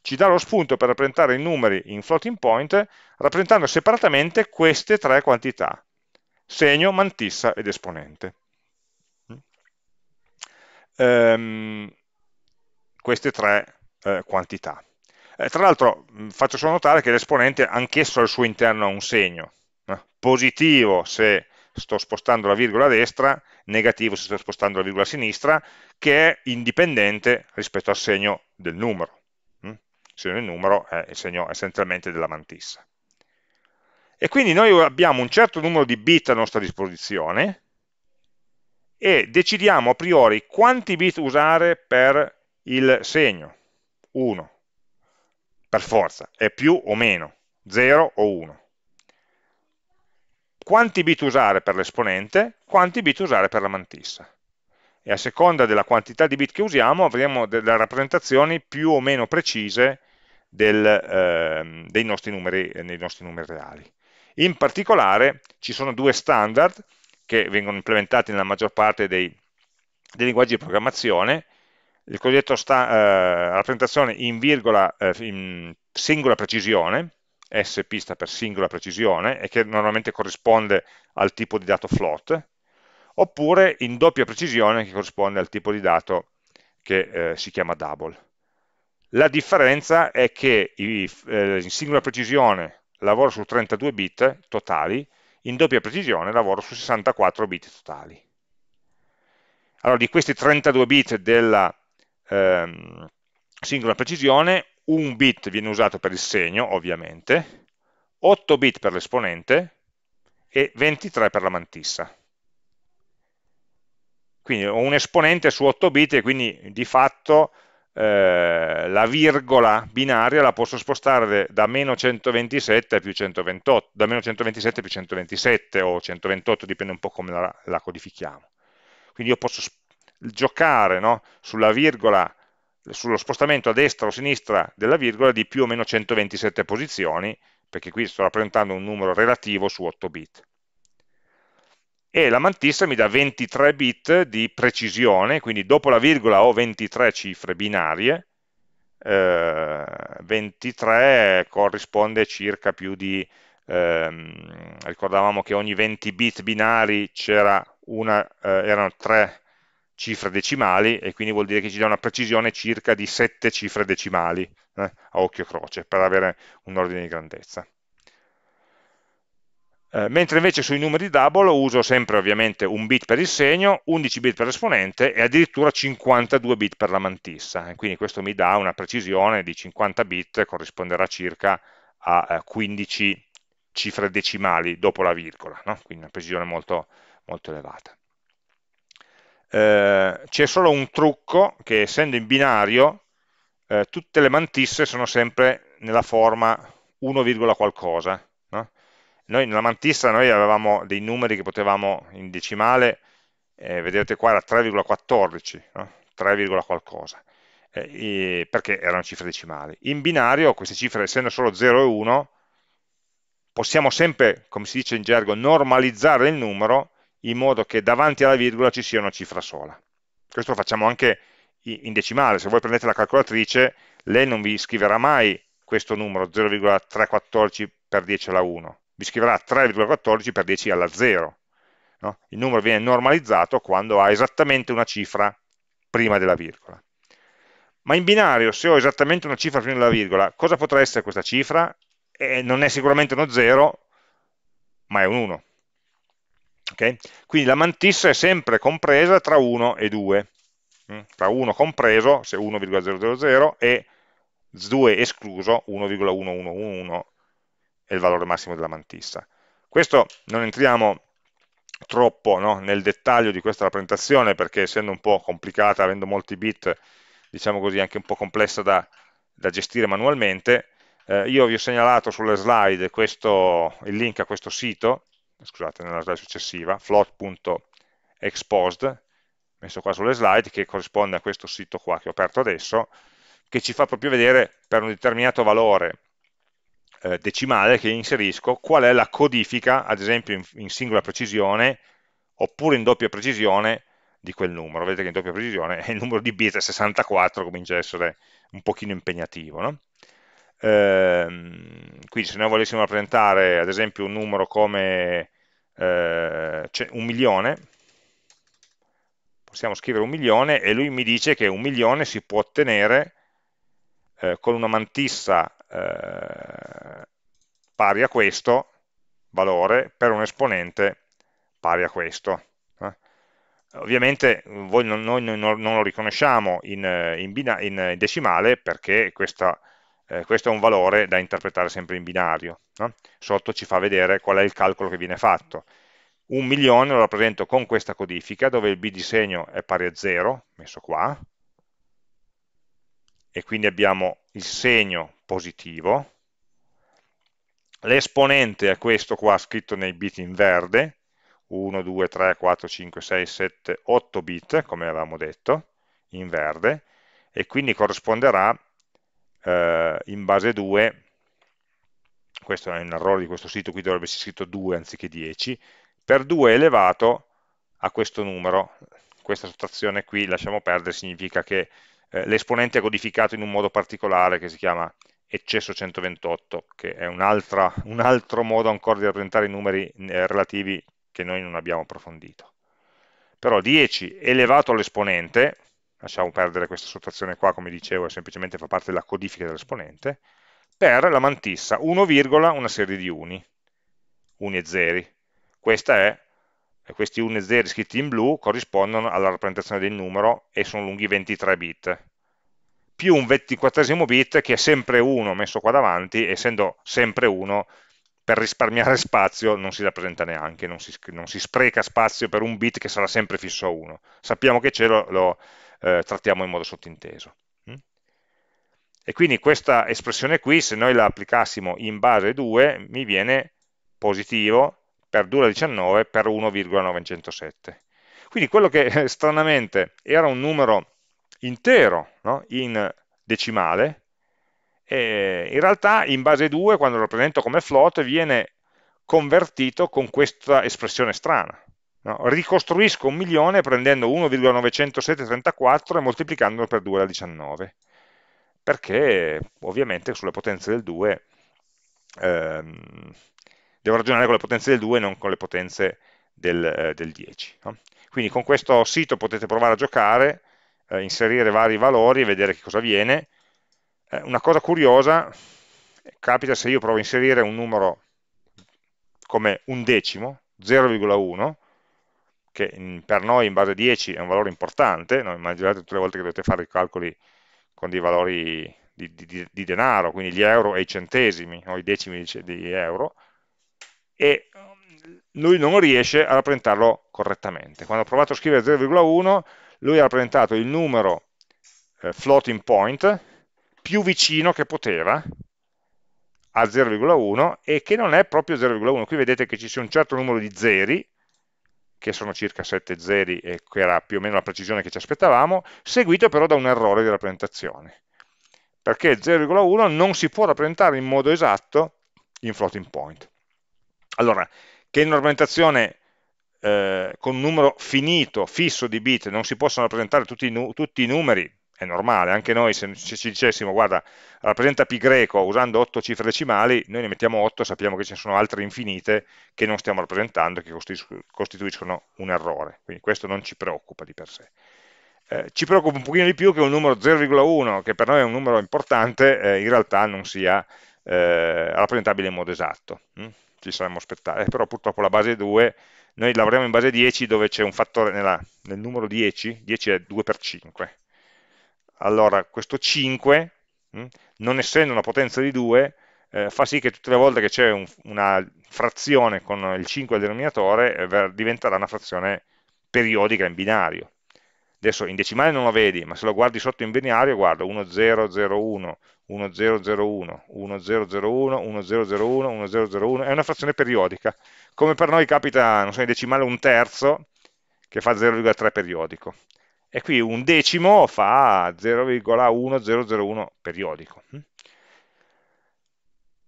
ci dà lo spunto per rappresentare i numeri in floating point rappresentando separatamente queste tre quantità, segno, mantissa ed esponente. Ehm, queste tre eh, quantità. Eh, tra l'altro faccio solo notare che l'esponente anch'esso al suo interno ha un segno, eh? Positivo se sto spostando la virgola a destra, negativo se sto spostando la virgola a sinistra, che è indipendente rispetto al segno del numero. Il segno del numero è il segno essenzialmente della mantissa. E quindi noi abbiamo un certo numero di bit a nostra disposizione e decidiamo a priori quanti bit usare per il segno. uno, per forza, è più o meno, zero o uno. Quanti bit usare per l'esponente, quanti bit usare per la mantissa. E a seconda della quantità di bit che usiamo avremo delle rappresentazioni più o meno precise del, eh, dei nostri numeri, dei nostri numeri reali. In particolare ci sono due standard che vengono implementati nella maggior parte dei, dei linguaggi di programmazione, il cosiddetto sta, eh, rappresentazione in virgola, eh, in singola precisione, S P sta per singola precisione e che normalmente corrisponde al tipo di dato float, oppure in doppia precisione che corrisponde al tipo di dato che eh, si chiama double. La differenza è che i, eh, in singola precisione lavoro su trentadue bit totali, in doppia precisione lavoro su sessantaquattro bit totali. Allora di questi trentadue bit della ehm, singola precisione, un bit viene usato per il segno, ovviamente, otto bit per l'esponente e ventitré per la mantissa. Quindi ho un esponente su otto bit e quindi di fatto eh, la virgola binaria la posso spostare da meno centoventisette più centoventotto, da meno centoventisette più centoventisette o centoventotto, dipende un po' come la, la codifichiamo. Quindi io posso giocare, no, sulla virgola, sullo spostamento a destra o a sinistra della virgola di più o meno centoventisette posizioni, perché qui sto rappresentando un numero relativo su otto bit. E la mantissa mi dà ventitré bit di precisione, quindi dopo la virgola ho ventitré cifre binarie, eh, ventitré corrisponde circa più di, ehm, ricordavamo che ogni venti bit binari c'era una, eh, erano tre cifre decimali, e quindi vuol dire che ci dà una precisione circa di sette cifre decimali, eh, a occhio croce, per avere un ordine di grandezza. Eh, mentre invece sui numeri double uso sempre ovviamente un bit per il segno, undici bit per l'esponente e addirittura cinquantadue bit per la mantissa, e quindi questo mi dà una precisione di cinquanta bit, corrisponderà circa a eh, quindici cifre decimali dopo la virgola, no? Quindi una precisione molto, molto elevata. Eh, c'è solo un trucco, che essendo in binario, eh, tutte le mantisse sono sempre nella forma uno, qualcosa, no? Noi nella mantissa noi avevamo dei numeri che potevamo in decimale, eh, vedete qua era tre virgola quattordici, no? tre, qualcosa, eh, e perché erano cifre decimali. In binario queste cifre, essendo solo zero e uno, possiamo sempre, come si dice in gergo, normalizzare il numero in modo che davanti alla virgola ci sia una cifra sola. Questo lo facciamo anche in decimale. Se voi prendete la calcolatrice, lei non vi scriverà mai questo numero zero virgola trecentoquattordici per dieci alla uno, vi scriverà tre virgola quattordici per dieci alla zero, no? Il numero viene normalizzato quando ha esattamente una cifra prima della virgola. Ma in binario, se ho esattamente una cifra prima della virgola, cosa potrà essere questa cifra? Eh, non è sicuramente uno zero, ma è un uno. Okay? Quindi la mantissa è sempre compresa tra uno e due, tra uno compreso, se uno virgola zero zero zero, e due escluso, uno virgola uno uno uno uno è il valore massimo della mantissa. Questo non entriamo troppo, no, nel dettaglio di questa rappresentazione, perché essendo un po' complicata, avendo molti bit, diciamo così, anche un po' complessa da, da gestire manualmente. Eh, io vi ho segnalato sulle slide questo, il link a questo sito, scusate, nella slide successiva, float punto exposed, messo qua sulle slide, che corrisponde a questo sito qua che ho aperto adesso, che ci fa proprio vedere per un determinato valore eh, decimale che inserisco qual è la codifica, ad esempio in, in singola precisione oppure in doppia precisione di quel numero. Vedete che in doppia precisione il numero di bit è sessantaquattro, comincia a essere un pochino impegnativo, no? Ehm, quindi se noi volessimo rappresentare ad esempio un numero come eh, un milione, possiamo scrivere un milione e lui mi dice che un milione si può ottenere eh, con una mantissa eh, pari a questo valore per un esponente pari a questo. Eh? Ovviamente voi non, noi non, non lo riconosciamo in, in, in decimale, perché questa Eh, questo è un valore da interpretare sempre in binario, no? Sotto ci fa vedere qual è il calcolo che viene fatto. Un milione lo rappresento con questa codifica, dove il b di segno è pari a zero, messo qua, e quindi abbiamo il segno positivo, l'esponente è questo qua scritto nei bit in verde, uno, due, tre, quattro, cinque, sei, sette, otto bit, come avevamo detto, in verde, e quindi corrisponderà in base due, questo è un errore di questo sito, qui dovrebbe essere scritto due anziché dieci, per due elevato a questo numero. Questa sottrazione qui, lasciamo perdere, significa che eh, l'esponente è codificato in un modo particolare che si chiama eccesso centoventotto, che è un, altra, un altro modo ancora di rappresentare i numeri eh, relativi che noi non abbiamo approfondito. Però dieci elevato all'esponente, lasciamo perdere questa sottrazione qua, come dicevo, è semplicemente fa parte della codifica dell'esponente, per la mantissa uno, una serie di uni, uni e zeri. Questa è, questi uni e zeri scritti in blu corrispondono alla rappresentazione del numero e sono lunghi ventitré bit, più un ventiquattresimo bit che è sempre uno messo qua davanti, essendo sempre uno, per risparmiare spazio non si rappresenta neanche, non si, non si spreca spazio per un bit che sarà sempre fisso a uno. Sappiamo che c'è, lo, lo eh, trattiamo in modo sottinteso. E quindi questa espressione qui, se noi la applicassimo in base due, mi viene positivo per due alla diciannove per uno virgola novecentosette. Quindi quello che stranamente era un numero intero, no? In decimale, e in realtà in base due, quando lo rappresento come float, viene convertito con questa espressione strana, no? Ricostruisco un milione prendendo uno virgola novecentosette trentaquattro e moltiplicandolo per due alla diciannove, perché ovviamente sulle potenze del due ehm, devo ragionare con le potenze del due e non con le potenze del, eh, del dieci, no? Quindi con questo sito potete provare a giocare, eh, inserire vari valori e vedere che cosa viene. Una cosa curiosa capita se io provo a inserire un numero come un decimo, zero virgola uno, che per noi in base dieci è un valore importante, no? Immaginate tutte le volte che dovete fare i calcoli con dei valori di, di, di denaro, quindi gli euro e i centesimi, o i decimi di euro, e lui non riesce a rappresentarlo correttamente. Quando ho provato a scrivere zero virgola uno, lui ha rappresentato il numero eh, floating point più vicino che poteva a zero virgola uno, e che non è proprio zero virgola uno. Qui vedete che ci sia un certo numero di zeri, che sono circa sette zeri, e che era più o meno la precisione che ci aspettavamo, seguito però da un errore di rappresentazione, perché zero virgola uno non si può rappresentare in modo esatto in floating point. Allora, che in una rappresentazione eh, con un numero finito, fisso di bit, non si possono rappresentare tutti i, tutti i numeri, è normale. Anche noi, se ci dicessimo, guarda, rappresenta pi greco usando otto cifre decimali, noi ne mettiamo otto, sappiamo che ce ne sono altre infinite che non stiamo rappresentando e che costituiscono un errore, quindi questo non ci preoccupa di per sé. Eh, ci preoccupa un pochino di più che un numero zero virgola uno, che per noi è un numero importante, eh, in realtà non sia eh, rappresentabile in modo esatto. Hm? Ci saremmo aspettati, eh, però purtroppo la base due, noi lavoriamo in base dieci, dove c'è un fattore nella, nel numero dieci, dieci è due per cinque. Allora, questo cinque, non essendo una potenza di due, eh, fa sì che tutte le volte che c'è un, una frazione con il cinque al denominatore, eh, diventerà una frazione periodica in binario. Adesso in decimale non lo vedi, ma se lo guardi sotto in binario, guarda uno zero zero uno, uno zero zero uno, uno zero zero uno, uno zero zero uno, uno zero zero uno, è una frazione periodica. Come per noi capita, non so, in decimale un terzo, che fa zero virgola tre periodico. E qui un decimo fa zero virgola uno zero zero uno periodico.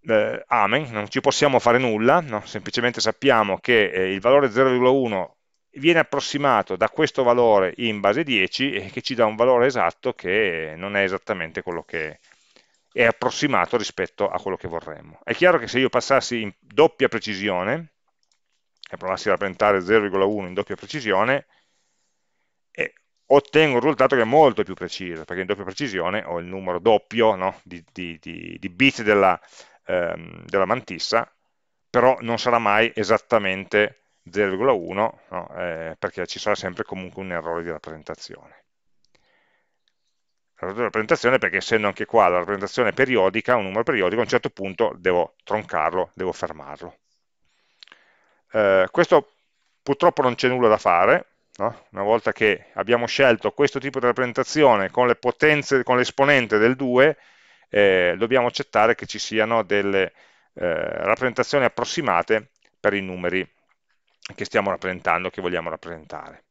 Eh, amen, non ci possiamo fare nulla, no? Semplicemente sappiamo che eh, il valore zero virgola uno viene approssimato da questo valore in base dieci, e che ci dà un valore esatto che non è esattamente quello che è approssimato rispetto a quello che vorremmo. È chiaro che se io passassi in doppia precisione e provassi a rappresentare zero virgola uno in doppia precisione, ottengo un risultato che è molto più preciso, perché in doppia precisione ho il numero doppio, no, di, di, di, di bit della, ehm, della mantissa, però non sarà mai esattamente zero virgola uno, no, eh, perché ci sarà sempre comunque un errore di rappresentazione. Errore di rappresentazione perché, essendo anche qua la rappresentazione periodica, un numero periodico, a un certo punto devo troncarlo, devo fermarlo. Eh, questo purtroppo non c'è nulla da fare. No? Una volta che abbiamo scelto questo tipo di rappresentazione con le potenze, con l'esponente del due, eh, dobbiamo accettare che ci siano delle eh, rappresentazioni approssimate per i numeri che stiamo rappresentando, che vogliamo rappresentare.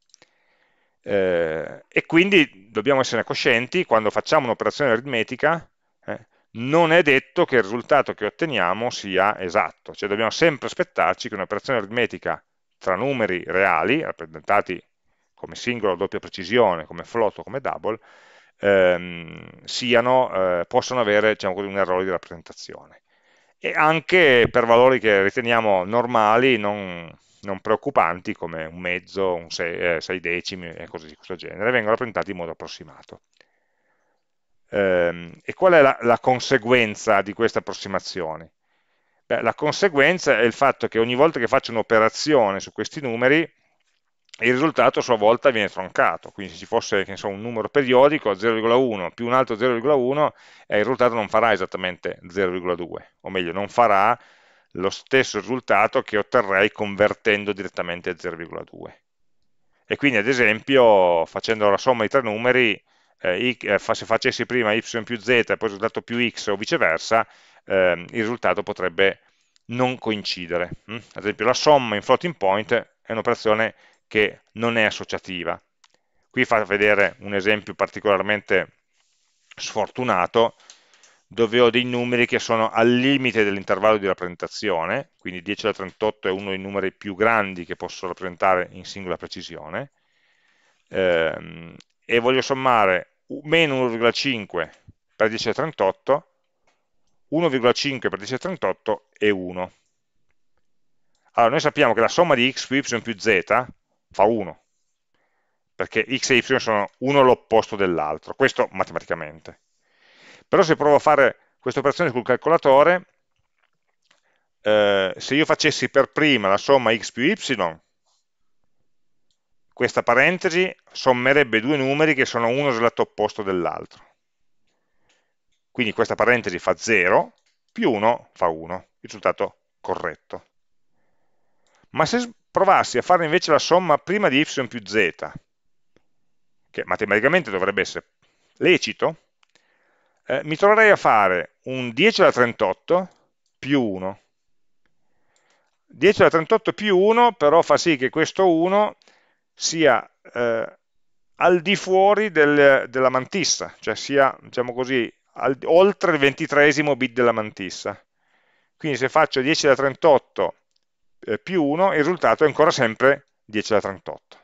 Eh, e quindi dobbiamo essere coscienti, quando facciamo un'operazione aritmetica, eh, non è detto che il risultato che otteniamo sia esatto, cioè dobbiamo sempre aspettarci che un'operazione aritmetica tra numeri reali, rappresentati come singolo o doppia precisione, come float o come double, ehm, siano, eh, possono avere, diciamo così, un errore di rappresentazione. E anche per valori che riteniamo normali, non, non preoccupanti, come un mezzo, un sei, eh, sei decimi e cose di questo genere, vengono rappresentati in modo approssimato. Ehm, e qual è la, la conseguenza di queste approssimazioni? Beh, la conseguenza è il fatto che ogni volta che faccio un'operazione su questi numeri, il risultato a sua volta viene troncato. Quindi se ci fosse, che ne so, un numero periodico, zero virgola uno più un altro zero virgola uno, eh, il risultato non farà esattamente zero virgola due, o meglio, non farà lo stesso risultato che otterrei convertendo direttamente a zero virgola due. E quindi, ad esempio, facendo la somma di tre numeri, eh, se facessi prima y più z e poi il risultato più x o viceversa, Ehm, il risultato potrebbe non coincidere. Hm? Ad esempio, la somma in floating point è un'operazione che non è associativa. Qui fa vedere un esempio particolarmente sfortunato, dove ho dei numeri che sono al limite dell'intervallo di rappresentazione, quindi dieci alla trentotto è uno dei numeri più grandi che posso rappresentare in singola precisione, ehm, e voglio sommare meno uno virgola cinque per dieci alla trentotto, uno virgola cinque per dieci alla trentotto e uno. Allora, noi sappiamo che la somma di x più y più z fa uno, perché x e y sono uno l'opposto dell'altro, questo matematicamente. Però se provo a fare questa operazione sul calcolatore, eh, se io facessi per prima la somma x più y, questa parentesi sommerebbe due numeri che sono uno slato opposto dell'altro. Quindi questa parentesi fa zero, più uno fa uno, il risultato corretto. Ma se provassi a fare invece la somma prima di y più z, che matematicamente dovrebbe essere lecito, eh, mi troverei a fare un dieci alla trentotto più uno. dieci alla trentotto più uno però fa sì che questo uno sia eh, al di fuori del, della mantissa, cioè sia, diciamo così, al, oltre il ventitreesimo bit della mantissa. Quindi se faccio dieci alla trentotto eh, più uno, il risultato è ancora sempre dieci alla trentotto.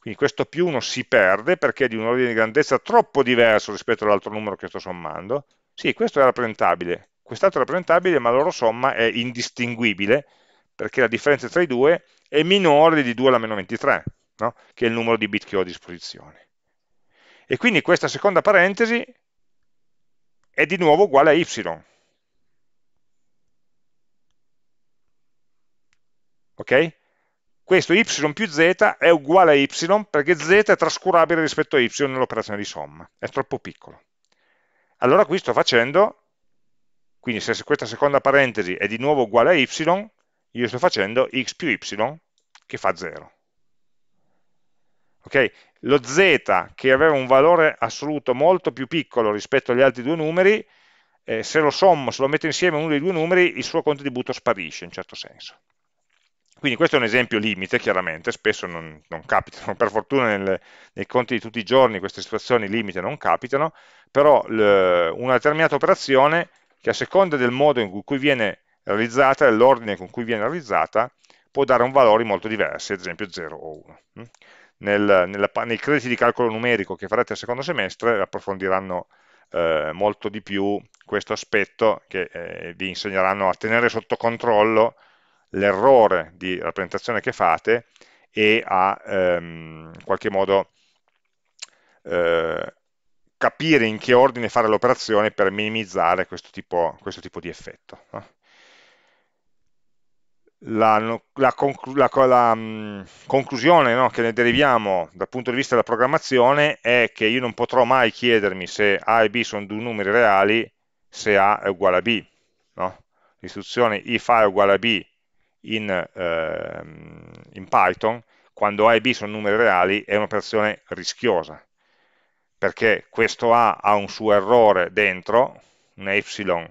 Quindi questo più uno si perde perché è di un ordine di grandezza troppo diverso rispetto all'altro numero che sto sommando. Sì, questo è rappresentabile, quest'altro è rappresentabile, ma la loro somma è indistinguibile perché la differenza tra i due è minore di due alla meno ventitré, no? Che è il numero di bit che ho a disposizione. E quindi questa seconda parentesi è di nuovo uguale a y. Ok? Questo y più z è uguale a y perché z è trascurabile rispetto a y nell'operazione di somma, è troppo piccolo. Allora qui sto facendo, quindi se questa seconda parentesi è di nuovo uguale a y, io sto facendo x più y che fa zero. Okay? Lo z che aveva un valore assoluto molto più piccolo rispetto agli altri due numeri, eh, se lo sommo, se lo metto insieme a uno dei due numeri, il suo contributo sparisce in certo senso. Quindi questo è un esempio limite, chiaramente, spesso non, non capitano, per fortuna nel, nei conti di tutti i giorni queste situazioni limite non capitano, però le, una determinata operazione che a seconda del modo in cui viene realizzata, dell'ordine con cui viene realizzata, può dare un valori molto diversi, ad esempio zero o uno. Nel, nella, nei crediti di calcolo numerico che farete al secondo semestre approfondiranno eh, molto di più questo aspetto, che eh, vi insegneranno a tenere sotto controllo l'errore di rappresentazione che fate e a ehm, in qualche modo eh, capire in che ordine fare l'operazione per minimizzare questo tipo, questo tipo di effetto. No? La, la, la, la, la mh, conclusione, no, che ne deriviamo dal punto di vista della programmazione è che io non potrò mai chiedermi se A e B sono due numeri reali se A è uguale a B. No? L'istruzione if A è uguale a B In, ehm, in Python, quando A e B sono numeri reali, è un'operazione rischiosa, perché questo A ha un suo errore dentro, una epsilon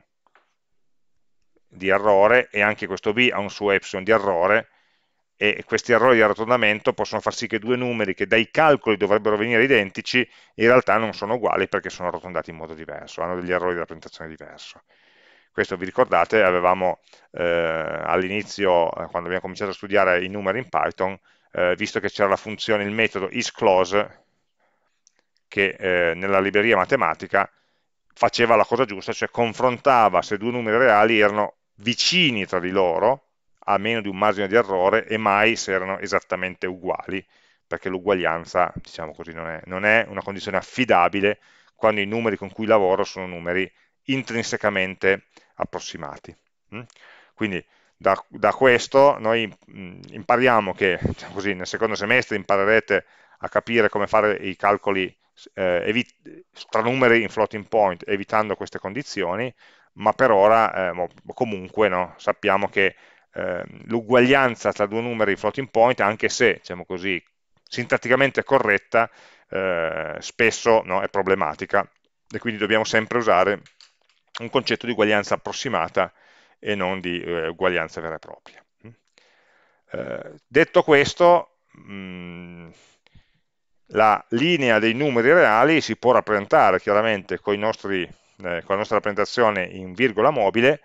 di errore, e anche questo B ha un suo epsilon di errore, e questi errori di arrotondamento possono far sì che due numeri che dai calcoli dovrebbero venire identici, in realtà non sono uguali perché sono arrotondati in modo diverso, hanno degli errori di rappresentazione diverso. Questo vi ricordate, avevamo eh, all'inizio, eh, quando abbiamo cominciato a studiare i numeri in Python, eh, visto che c'era la funzione, il metodo isClose, che eh, nella libreria matematica faceva la cosa giusta, cioè confrontava se due numeri reali erano vicini tra di loro, a meno di un margine di errore, e mai se erano esattamente uguali, perché l'uguaglianza, diciamo così, non è, non è una condizione affidabile quando i numeri con cui lavoro sono numeri intrinsecamente approssimati. Quindi da, da questo noi impariamo che, diciamo così, nel secondo semestre imparerete a capire come fare i calcoli eh, tra numeri in floating point evitando queste condizioni, ma per ora eh, comunque no, sappiamo che eh, l'uguaglianza tra due numeri in floating point, anche se, diciamo così, sintatticamente corretta, eh, spesso no, è problematica, e quindi dobbiamo sempre usare un concetto di uguaglianza approssimata e non di eh, uguaglianza vera e propria. Eh, detto questo, mh, la linea dei numeri reali si può rappresentare chiaramente con i nostri, eh, con la nostra rappresentazione in virgola mobile,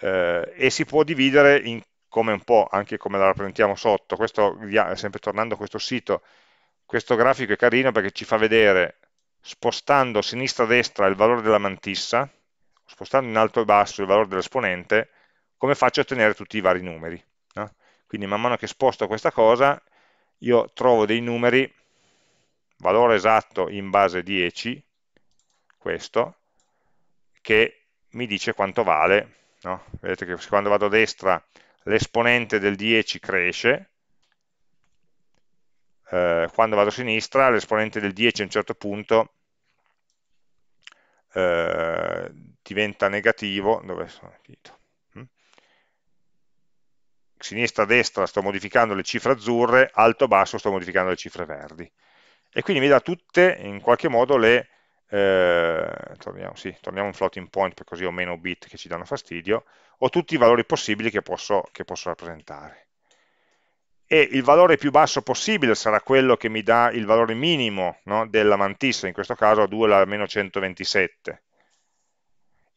eh, e si può dividere in, come un po' anche come la rappresentiamo sotto. Questo, sempre tornando a questo sito, questo grafico è carino perché ci fa vedere, spostando a sinistra e a destra il valore della mantissa, spostando in alto e basso il valore dell'esponente, come faccio a ottenere tutti i vari numeri, no? Quindi man mano che sposto questa cosa, io trovo dei numeri, valore esatto in base dieci, questo, che mi dice quanto vale, no? Vedete che quando vado a destra l'esponente del dieci cresce, eh, quando vado a sinistra l'esponente del dieci a un certo punto eh, diventa negativo, dove sono finito? sinistra-destra sto modificando le cifre azzurre, alto-basso sto modificando le cifre verdi. E quindi mi dà tutte, in qualche modo, le... Eh, torniamo, sì, torniamo in floating point, per così ho meno bit che ci danno fastidio, ho tutti i valori possibili che posso, che posso rappresentare. E il valore più basso possibile sarà quello che mi dà il valore minimo, no, della mantissa, in questo caso a due alla meno centoventisette.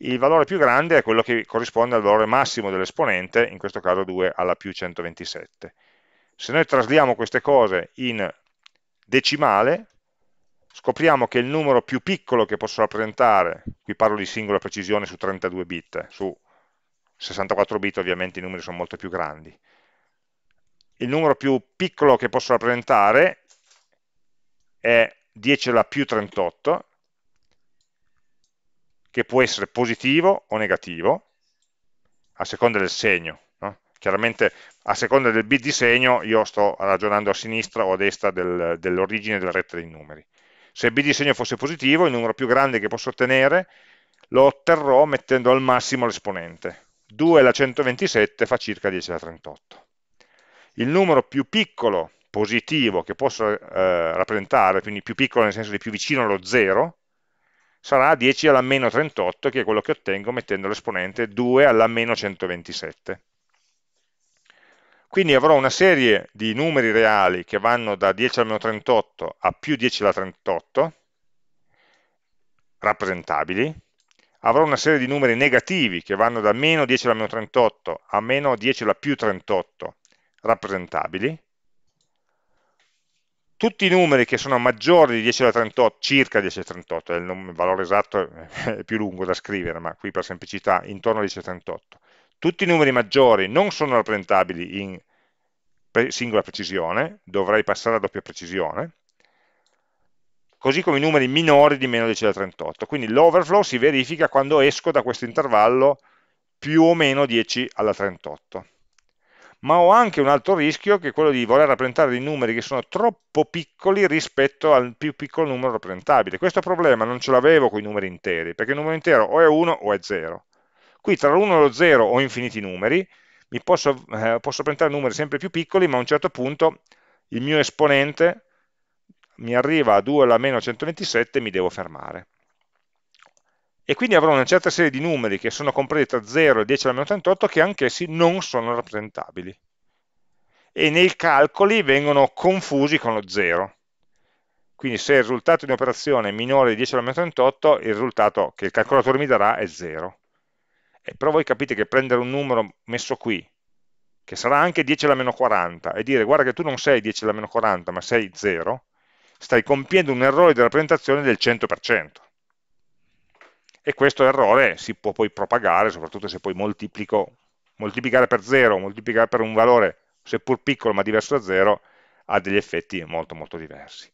Il valore più grande è quello che corrisponde al valore massimo dell'esponente, in questo caso due alla più centoventisette. Se noi trasliamo queste cose in decimale, scopriamo che il numero più piccolo che posso rappresentare, qui parlo di singola precisione su trentadue bit, su sessantaquattro bit ovviamente i numeri sono molto più grandi, il numero più piccolo che posso rappresentare è dieci alla più trentotto, che può essere positivo o negativo, a seconda del segno, no? Chiaramente a seconda del bit di segno io sto ragionando a sinistra o a destra del, dell'origine della retta dei numeri. Se il bit di segno fosse positivo, il numero più grande che posso ottenere lo otterrò mettendo al massimo l'esponente. due alla centoventisette fa circa dieci alla trentotto. Il numero più piccolo positivo che posso eh, rappresentare, quindi più piccolo nel senso di più vicino allo zero, sarà dieci alla meno trentotto, che è quello che ottengo mettendo l'esponente due alla meno centoventisette. Quindi avrò una serie di numeri reali che vanno da dieci alla meno trentotto a più dieci alla trentotto, rappresentabili. Avrò una serie di numeri negativi che vanno da meno dieci alla meno trentotto a meno dieci alla più trentotto, rappresentabili. Tutti i numeri che sono maggiori di dieci alla trentotto, circa dieci alla trentotto, il valore esatto è più lungo da scrivere, ma qui per semplicità, intorno a dieci alla trentotto. Tutti i numeri maggiori non sono rappresentabili in pre singola precisione, dovrei passare a doppia precisione, così come i numeri minori di meno dieci alla trentotto. Quindi l'overflow si verifica quando esco da questo intervallo più o meno dieci alla trentotto. Ma ho anche un altro rischio, che è quello di voler rappresentare dei numeri che sono troppo piccoli rispetto al più piccolo numero rappresentabile. Questo problema non ce l'avevo con i numeri interi, perché il numero intero o è uno o è zero. Qui tra l'uno e lo zero ho infiniti numeri, mi posso, eh, posso rappresentare numeri sempre più piccoli, ma a un certo punto il mio esponente mi arriva a due alla meno centoventisette e mi devo fermare. E quindi avrò una certa serie di numeri che sono compresi tra zero e dieci alla meno trentotto, che anch'essi non sono rappresentabili. E nei calcoli vengono confusi con lo zero. Quindi se il risultato di un'operazione è minore di dieci alla meno trentotto, il risultato che il calcolatore mi darà è zero. Però voi capite che prendere un numero messo qui, che sarà anche dieci alla meno quaranta, e dire guarda che tu non sei dieci alla meno quaranta ma sei zero, stai compiendo un errore di rappresentazione del cento per cento. E questo errore si può poi propagare, soprattutto se poi moltiplico, moltiplicare per zero, moltiplicare per un valore seppur piccolo ma diverso da zero, ha degli effetti molto molto diversi.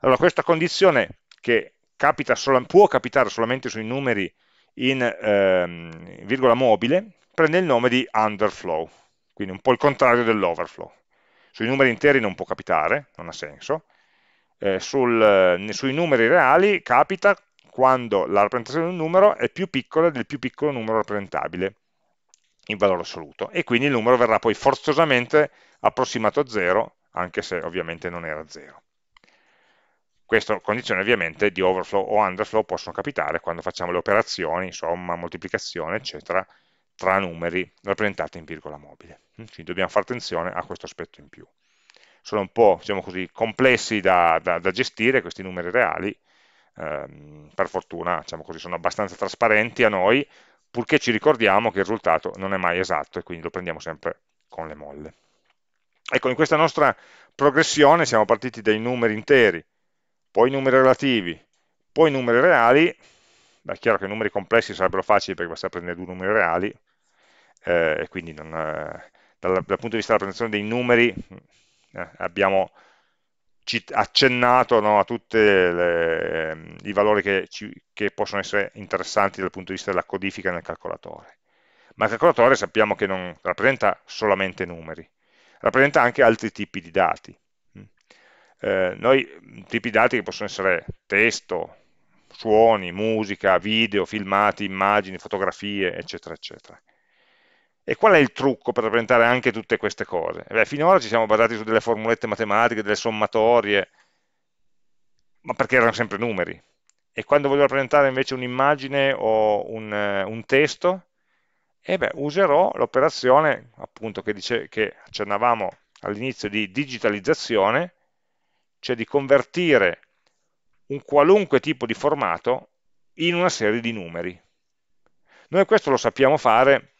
Allora questa condizione, che capita solo, può capitare solamente sui numeri in ehm, virgola mobile, prende il nome di underflow, quindi un po' il contrario dell'overflow. Sui numeri interi non può capitare, non ha senso. Eh, sul, eh, sui numeri reali capita quando la rappresentazione di un numero è più piccola del più piccolo numero rappresentabile in valore assoluto, e quindi il numero verrà poi forzosamente approssimato a zero, anche se ovviamente non era zero. Questa condizione ovviamente di overflow o underflow possono capitare quando facciamo le operazioni, somma, moltiplicazione, eccetera, tra numeri rappresentati in virgola mobile. Quindi dobbiamo fare attenzione a questo aspetto in più. Sono un po', diciamo così, complessi da, da, da gestire questi numeri reali, eh, per fortuna, diciamo così, sono abbastanza trasparenti a noi, purché ci ricordiamo che il risultato non è mai esatto e quindi lo prendiamo sempre con le molle. Ecco, in questa nostra progressione siamo partiti dai numeri interi, poi numeri relativi, poi numeri reali. Beh, è chiaro che i numeri complessi sarebbero facili perché basta prendere due numeri reali, eh, e quindi non, eh, dal, dal punto di vista della rappresentazione dei numeri eh, abbiamo accennato, no, a tutti eh, i valori che, ci, che possono essere interessanti dal punto di vista della codifica nel calcolatore. Ma il calcolatore sappiamo che non rappresenta solamente numeri, rappresenta anche altri tipi di dati. Eh, noi tipi di dati che possono essere testo, suoni, musica, video, filmati, immagini, fotografie, eccetera, eccetera. E qual è il trucco per rappresentare anche tutte queste cose? Beh, finora ci siamo basati su delle formulette matematiche, delle sommatorie, ma perché erano sempre numeri. E quando voglio rappresentare invece un'immagine o un, un testo, eh beh, userò l'operazione appunto che, dice, che accennavamo all'inizio di digitalizzazione, cioè di convertire un qualunque tipo di formato in una serie di numeri. Noi questo lo sappiamo fare,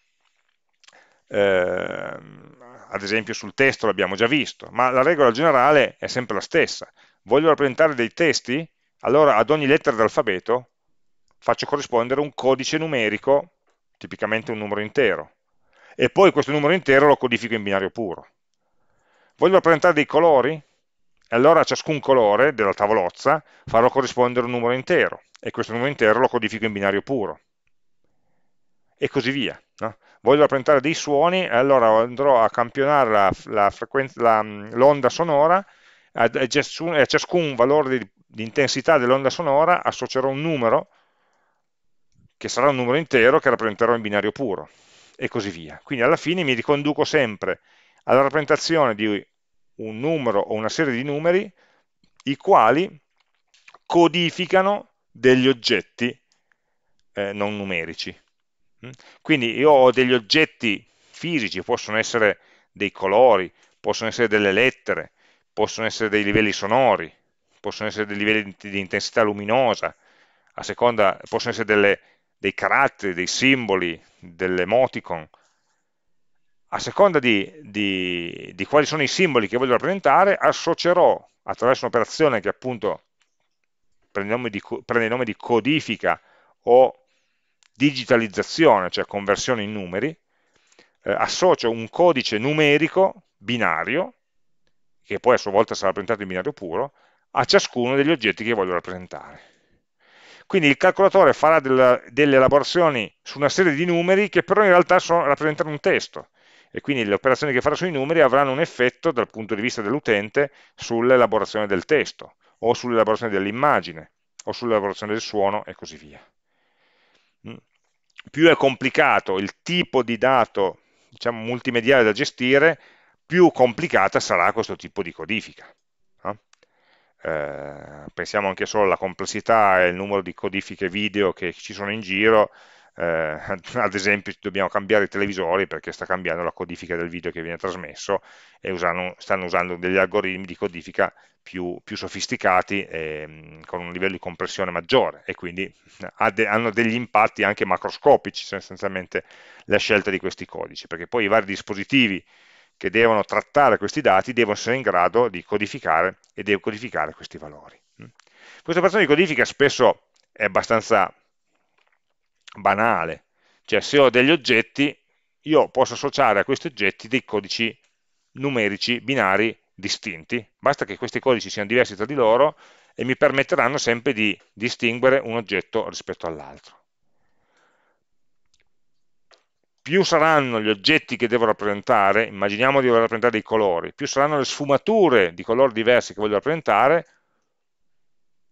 eh, ad esempio sul testo l'abbiamo già visto, ma la regola generale è sempre la stessa. Voglio rappresentare dei testi, allora ad ogni lettera dell'alfabeto faccio corrispondere un codice numerico, tipicamente un numero intero, e poi questo numero intero lo codifico in binario puro. Voglio rappresentare dei colori? Allora a ciascun colore della tavolozza farò corrispondere un numero intero, e questo numero intero lo codifico in binario puro. E così via, no? Voglio rappresentare dei suoni, allora andrò a campionare l'onda sonora, a ciascun, a ciascun valore di, di intensità dell'onda sonora associerò un numero, che sarà un numero intero, che rappresenterò in binario puro, e così via. Quindi alla fine mi riconduco sempre alla rappresentazione di un numero o una serie di numeri, i quali codificano degli oggetti eh, non numerici. Quindi io ho degli oggetti fisici, possono essere dei colori, possono essere delle lettere, possono essere dei livelli sonori, possono essere dei livelli di intensità luminosa, a seconda, possono essere delle, dei caratteri, dei simboli, delle emoticon. A seconda di, di, di quali sono i simboli che voglio rappresentare, associerò attraverso un'operazione che appunto prende il nome di, prende il nome di codifica o digitalizzazione, cioè conversione in numeri, eh, associo un codice numerico binario, che poi a sua volta sarà rappresentato in binario puro, a ciascuno degli oggetti che voglio rappresentare. Quindi il calcolatore farà della, delle elaborazioni su una serie di numeri che però in realtà sono, rappresentano un testo, e quindi le operazioni che farà sui numeri avranno un effetto dal punto di vista dell'utente sull'elaborazione del testo, o sull'elaborazione dell'immagine, o sull'elaborazione del suono, e così via. Più è complicato il tipo di dato, diciamo, multimediale da gestire, più complicata sarà questo tipo di codifica, no? Eh, pensiamo anche solo alla complessità e il numero di codifiche video che ci sono in giro, eh, ad esempio dobbiamo cambiare i televisori perché sta cambiando la codifica del video che viene trasmesso, e usano, stanno usando degli algoritmi di codifica più, più sofisticati, e con un livello di compressione maggiore, e quindi ha de, hanno degli impatti anche macroscopici sostanzialmente la scelta di questi codici, perché poi i vari dispositivi che devono trattare questi dati devono essere in grado di codificare e decodificare questi valori. Questa operazione di codifica spesso è abbastanza banale, cioè se ho degli oggetti io posso associare a questi oggetti dei codici numerici binari distinti, basta che questi codici siano diversi tra di loro e mi permetteranno sempre di distinguere un oggetto rispetto all'altro. Più saranno gli oggetti che devo rappresentare, immaginiamo di voler rappresentare dei colori, più saranno le sfumature di colori diversi che voglio rappresentare,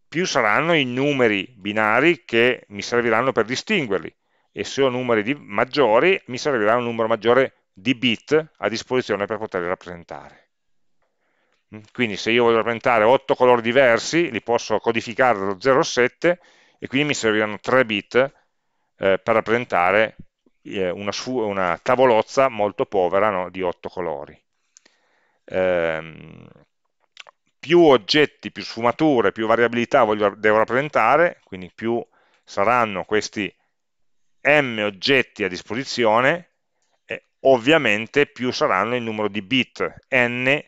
più saranno i numeri binari che mi serviranno per distinguerli, e se ho numeri di maggiori mi servirà un numero maggiore di bit a disposizione per poterli rappresentare. Quindi se io voglio rappresentare otto colori diversi, li posso codificare dallo zero al sette, e quindi mi serviranno tre bit eh, per rappresentare eh, una, una tavolozza molto povera, no, di otto colori. Ehm, più oggetti, più sfumature, più variabilità voglio, devo rappresentare, quindi più saranno questi m oggetti a disposizione, e ovviamente più saranno il numero di bit n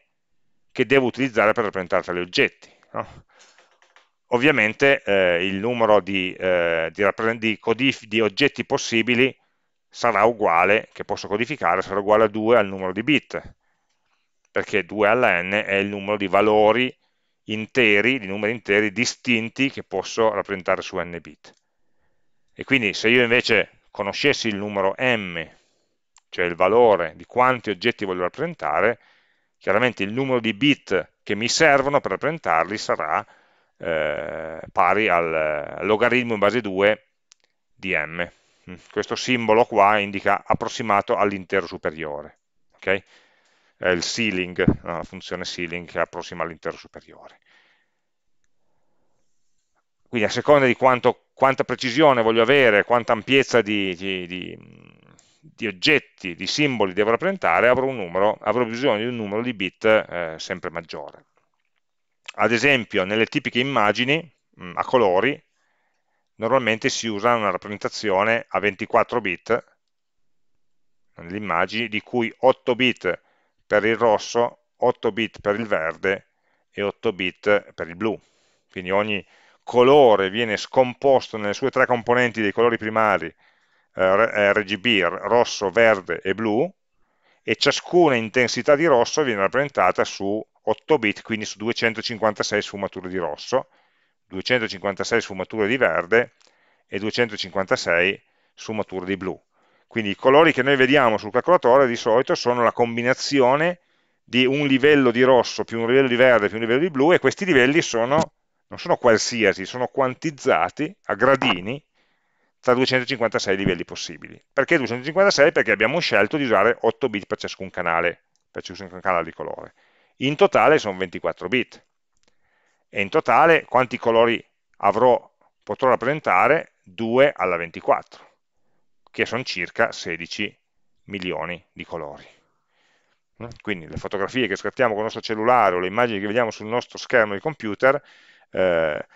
che devo utilizzare per rappresentare tali oggetti, no? Ovviamente eh, il numero di, eh, di, di, di oggetti possibili sarà uguale, che posso codificare, sarà uguale a due al numero di bit, perché due alla n è il numero di valori interi, di numeri interi distinti che posso rappresentare su n bit. E quindi se io invece conoscessi il numero m, cioè il valore di quanti oggetti voglio rappresentare, chiaramente il numero di bit che mi servono per rappresentarli sarà eh, pari al logaritmo in base due di m, Questo simbolo qua indica approssimato all'intero superiore, okay? È il ceiling, la funzione ceiling che approssima all'intero superiore. Quindi a seconda di quanto, quanta precisione voglio avere, quanta ampiezza di, di, di, di oggetti, di simboli devo rappresentare, avrò, un numero, avrò bisogno di un numero di bit eh, sempre maggiore. Ad esempio, nelle tipiche immagini mh, a colori, normalmente si usa una rappresentazione a ventiquattro bit nelle immagini, di cui otto bit per il rosso, otto bit per il verde e otto bit per il blu. Quindi ogni colore viene scomposto nelle sue tre componenti dei colori primari eh, R G B, rosso, verde e blu, e ciascuna intensità di rosso viene rappresentata su otto bit, quindi su duecentocinquantasei sfumature di rosso, duecentocinquantasei sfumature di verde e duecentocinquantasei sfumature di blu. Quindi i colori che noi vediamo sul calcolatore di solito sono la combinazione di un livello di rosso più un livello di verde più un livello di blu, e questi livelli sono, non sono qualsiasi, sono quantizzati a gradini tra duecentocinquantasei livelli possibili. Perché duecentocinquantasei? Perché abbiamo scelto di usare otto bit per ciascun canale, per ciascun canale di colore. In totale sono ventiquattro bit. E in totale quanti colori avrò, potrò rappresentare? due alla ventiquattro, che sono circa sedici milioni di colori. Quindi le fotografie che scattiamo con il nostro cellulare o le immagini che vediamo sul nostro schermo di computer eh,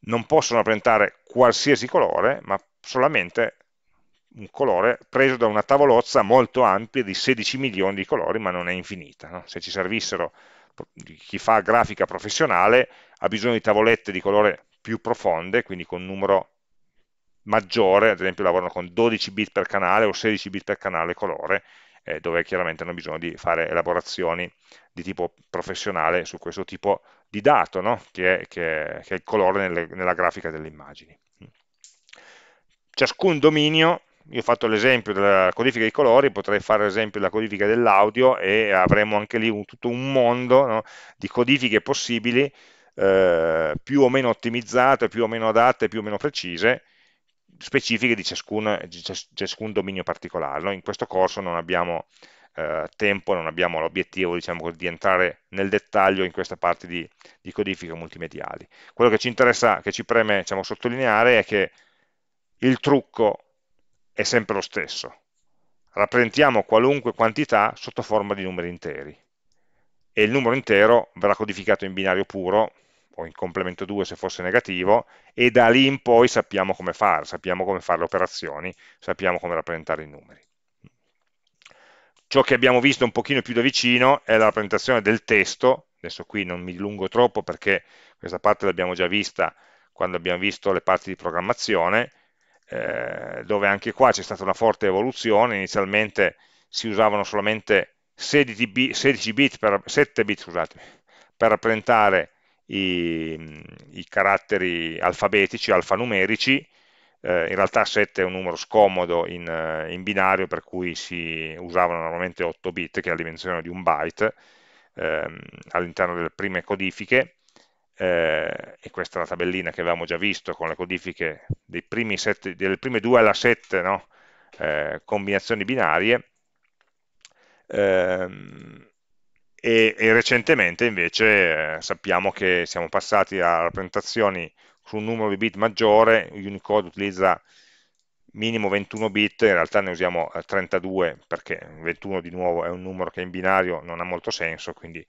non possono rappresentare qualsiasi colore, ma solamente un colore preso da una tavolozza molto ampia di sedici milioni di colori, ma non è infinita, no? Se ci servissero, chi fa grafica professionale ha bisogno di tavolette di colore più profonde, quindi con un numero maggiore, ad esempio lavorano con dodici bit per canale o sedici bit per canale colore, eh, dove chiaramente hanno bisogno di fare elaborazioni di tipo professionale su questo tipo di dato, no? che, è, che, è, che è il colore nelle, nella grafica delle immagini. Ciascun dominio, io ho fatto l'esempio della codifica dei colori, potrei fare l'esempio della codifica dell'audio, e avremo anche lì un, tutto un mondo, no, di codifiche possibili, eh, più o meno ottimizzate, più o meno adatte, più o meno precise, specifiche di ciascun, di ciascun dominio particolare. No? In questo corso non abbiamo eh, tempo, non abbiamo l'obiettivo, diciamo, di entrare nel dettaglio in questa parte di, di codifiche multimediali. Quello che ci interessa, che ci preme, diciamo, sottolineare è che il trucco è sempre lo stesso: rappresentiamo qualunque quantità sotto forma di numeri interi, e il numero intero verrà codificato in binario puro o in complemento due se fosse negativo, e da lì in poi sappiamo come fare, sappiamo come fare le operazioni, sappiamo come rappresentare i numeri. Ciò che abbiamo visto un pochino più da vicino è la rappresentazione del testo. Adesso qui non mi dilungo troppo perché questa parte l'abbiamo già vista quando abbiamo visto le parti di programmazione, Eh, dove anche qua c'è stata una forte evoluzione. Inizialmente si usavano solamente sedici bit, sedici bit per, sette bit scusate, per rappresentare i, i caratteri alfabetici, alfanumerici, eh, in realtà sette è un numero scomodo in, in binario, per cui si usavano normalmente otto bit, che è la dimensione di un byte, eh, all'interno delle prime codifiche. Eh, e questa è la tabellina che avevamo già visto con le codifiche dei primi sette, delle prime due alla sette, no? eh, combinazioni binarie, eh, e, e recentemente invece eh, sappiamo che siamo passati a rappresentazioni su un numero di bit maggiore. Unicode utilizza minimo ventuno bit, in realtà ne usiamo trentadue, perché ventuno di nuovo è un numero che in binario non ha molto senso, quindi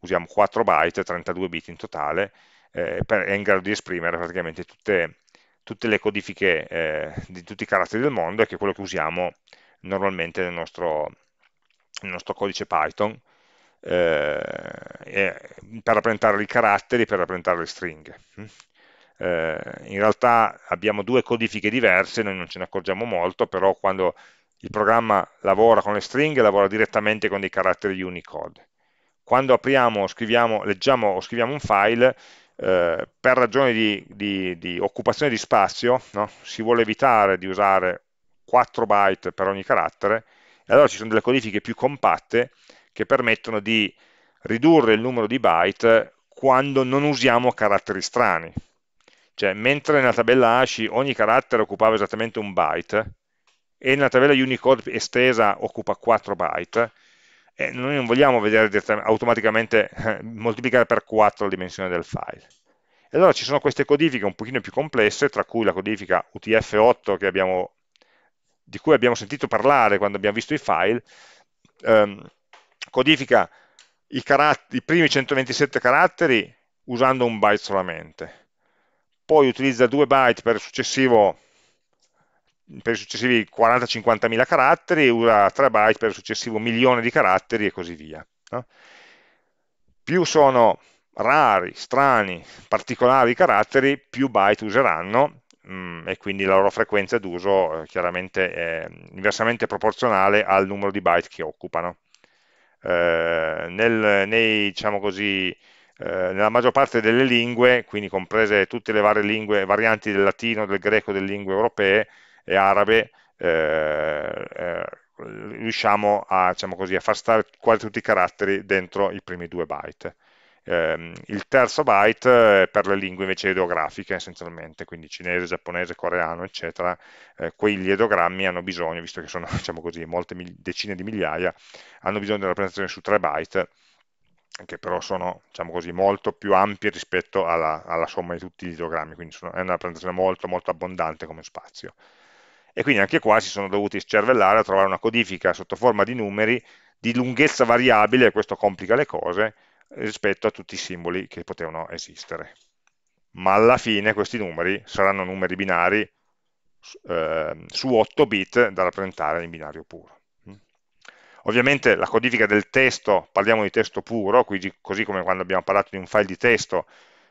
usiamo quattro byte, trentadue bit in totale, eh, per, è in grado di esprimere praticamente tutte, tutte le codifiche eh, di tutti i caratteri del mondo, e che è quello che usiamo normalmente nel nostro, nel nostro codice Python, eh, per rappresentare i caratteri, per rappresentare le stringhe. Eh, in realtà abbiamo due codifiche diverse, noi non ce ne accorgiamo molto, però quando il programma lavora con le stringhe, lavora direttamente con dei caratteri Unicode. Quando apriamo, scriviamo, leggiamo o scriviamo un file, eh, per ragioni di, di, di occupazione di spazio, no? Si vuole evitare di usare quattro byte per ogni carattere, e allora ci sono delle codifiche più compatte che permettono di ridurre il numero di byte quando non usiamo caratteri strani. Cioè, mentre nella tabella hash ogni carattere occupava esattamente un byte, e nella tabella Unicode estesa occupa quattro byte, e noi non vogliamo vedere automaticamente eh, moltiplicare per quattro la dimensione del file. E allora ci sono queste codifiche un pochino più complesse, tra cui la codifica U T F otto che abbiamo, di cui abbiamo sentito parlare quando abbiamo visto i file, ehm, codifica i, i primi centoventisette caratteri usando un byte solamente, poi utilizza due byte per il successivo... per i successivi quaranta cinquantamila caratteri, usa tre byte per il successivo milione di caratteri e così via. No? Più sono rari, strani, particolari i caratteri, più byte useranno mh, e quindi la loro frequenza d'uso eh, chiaramente è inversamente proporzionale al numero di byte che occupano. Eh, nel, nei, diciamo così, nella maggior parte delle lingue, quindi comprese tutte le varie lingue, varianti del latino, del greco, delle lingue europee e arabe, eh, eh, riusciamo a, diciamo così, a far stare quasi tutti i caratteri dentro i primi due byte. Eh, il terzo byte è per le lingue invece ideografiche essenzialmente, quindi cinese, giapponese, coreano, eccetera. Eh, quegli ideogrammi hanno bisogno, visto che sono, diciamo così, molte decine di migliaia, hanno bisogno di una rappresentazione su tre byte, che però sono, diciamo così, molto più ampie rispetto alla, alla somma di tutti gli ideogrammi, quindi sono, è una rappresentazione molto molto abbondante come spazio. E quindi anche qua si sono dovuti scervellare a trovare una codifica sotto forma di numeri di lunghezza variabile, e questo complica le cose, rispetto a tutti i simboli che potevano esistere. Ma alla fine questi numeri saranno numeri binari eh, su otto bit da rappresentare in binario puro. Ovviamente la codifica del testo, parliamo di testo puro, quindi, così come quando abbiamo parlato di un file di testo,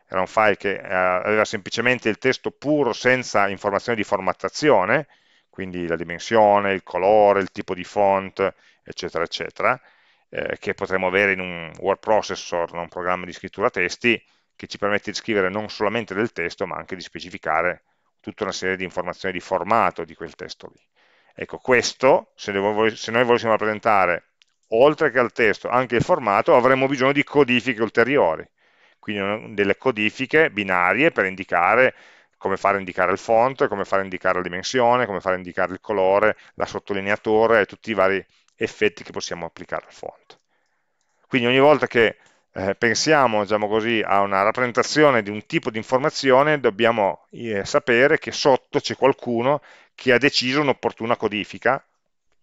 era un file che eh, aveva semplicemente il testo puro senza informazioni di formattazione, quindi la dimensione, il colore, il tipo di font, eccetera, eccetera, eh, che potremmo avere in un word processor, in un programma di scrittura testi, che ci permette di scrivere non solamente del testo, ma anche di specificare tutta una serie di informazioni di formato di quel testo lì. Ecco, questo, se noi volessimo rappresentare, oltre che al testo, anche il formato, avremmo bisogno di codifiche ulteriori, quindi delle codifiche binarie per indicare come fare a indicare il font, come fare a indicare la dimensione, come fare a indicare il colore, la sottolineatura e tutti i vari effetti che possiamo applicare al font. Quindi ogni volta che eh, pensiamo, diciamo così, a una rappresentazione di un tipo di informazione, dobbiamo eh, sapere che sotto c'è qualcuno che ha deciso un'opportuna codifica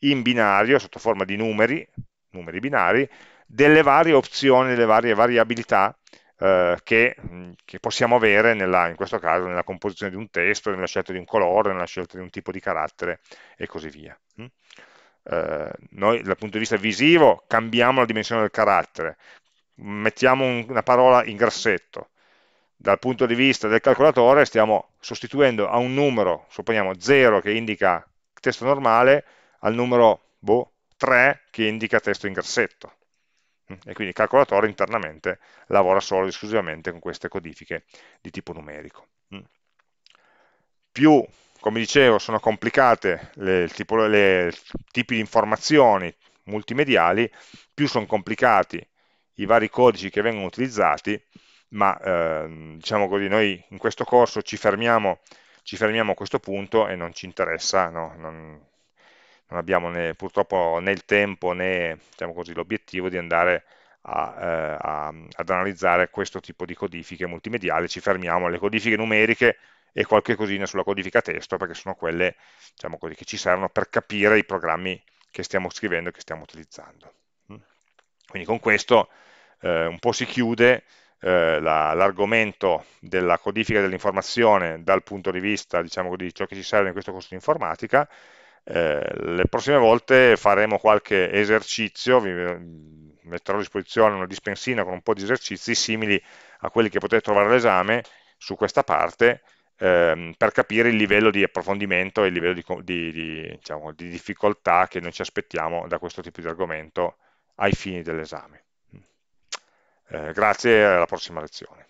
in binario, sotto forma di numeri, numeri binari, delle varie opzioni, delle varie variabilità eh, che, che possiamo avere, nella, in questo caso, nella composizione di un testo, nella scelta di un colore, nella scelta di un tipo di carattere e così via. Mm? Eh, noi, dal punto di vista visivo, cambiamo la dimensione del carattere, mettiamo un, una parola in grassetto. Dal punto di vista del calcolatore stiamo sostituendo a un numero, supponiamo zero che indica testo normale, al numero boh, tre che indica testo in grassetto. E quindi il calcolatore internamente lavora solo ed esclusivamente con queste codifiche di tipo numerico. Più, come dicevo, sono complicate le, tipo, le tipi di informazioni multimediali, più sono complicati i vari codici che vengono utilizzati, ma eh, diciamo così, noi in questo corso ci fermiamo, ci fermiamo a questo punto e non ci interessa, no? non, non abbiamo né, purtroppo né il tempo né, diciamo così, l'obiettivo di andare a, eh, a, ad analizzare questo tipo di codifiche multimediali. Ci fermiamo alle codifiche numeriche e qualche cosina sulla codifica testo, perché sono quelle, diciamo così, che ci servono per capire i programmi che stiamo scrivendo e che stiamo utilizzando. Quindi con questo eh, un po' si chiude Eh, l'argomento la, della codifica dell'informazione dal punto di vista, diciamo, di ciò che ci serve in questo corso di informatica. Eh, le prossime volte faremo qualche esercizio, vi metterò a disposizione una dispensina con un po' di esercizi simili a quelli che potete trovare all'esame su questa parte, ehm, per capire il livello di approfondimento e il livello di, di, di, diciamo, di difficoltà che noi ci aspettiamo da questo tipo di argomento ai fini dell'esame. Eh, grazie, alla prossima lezione.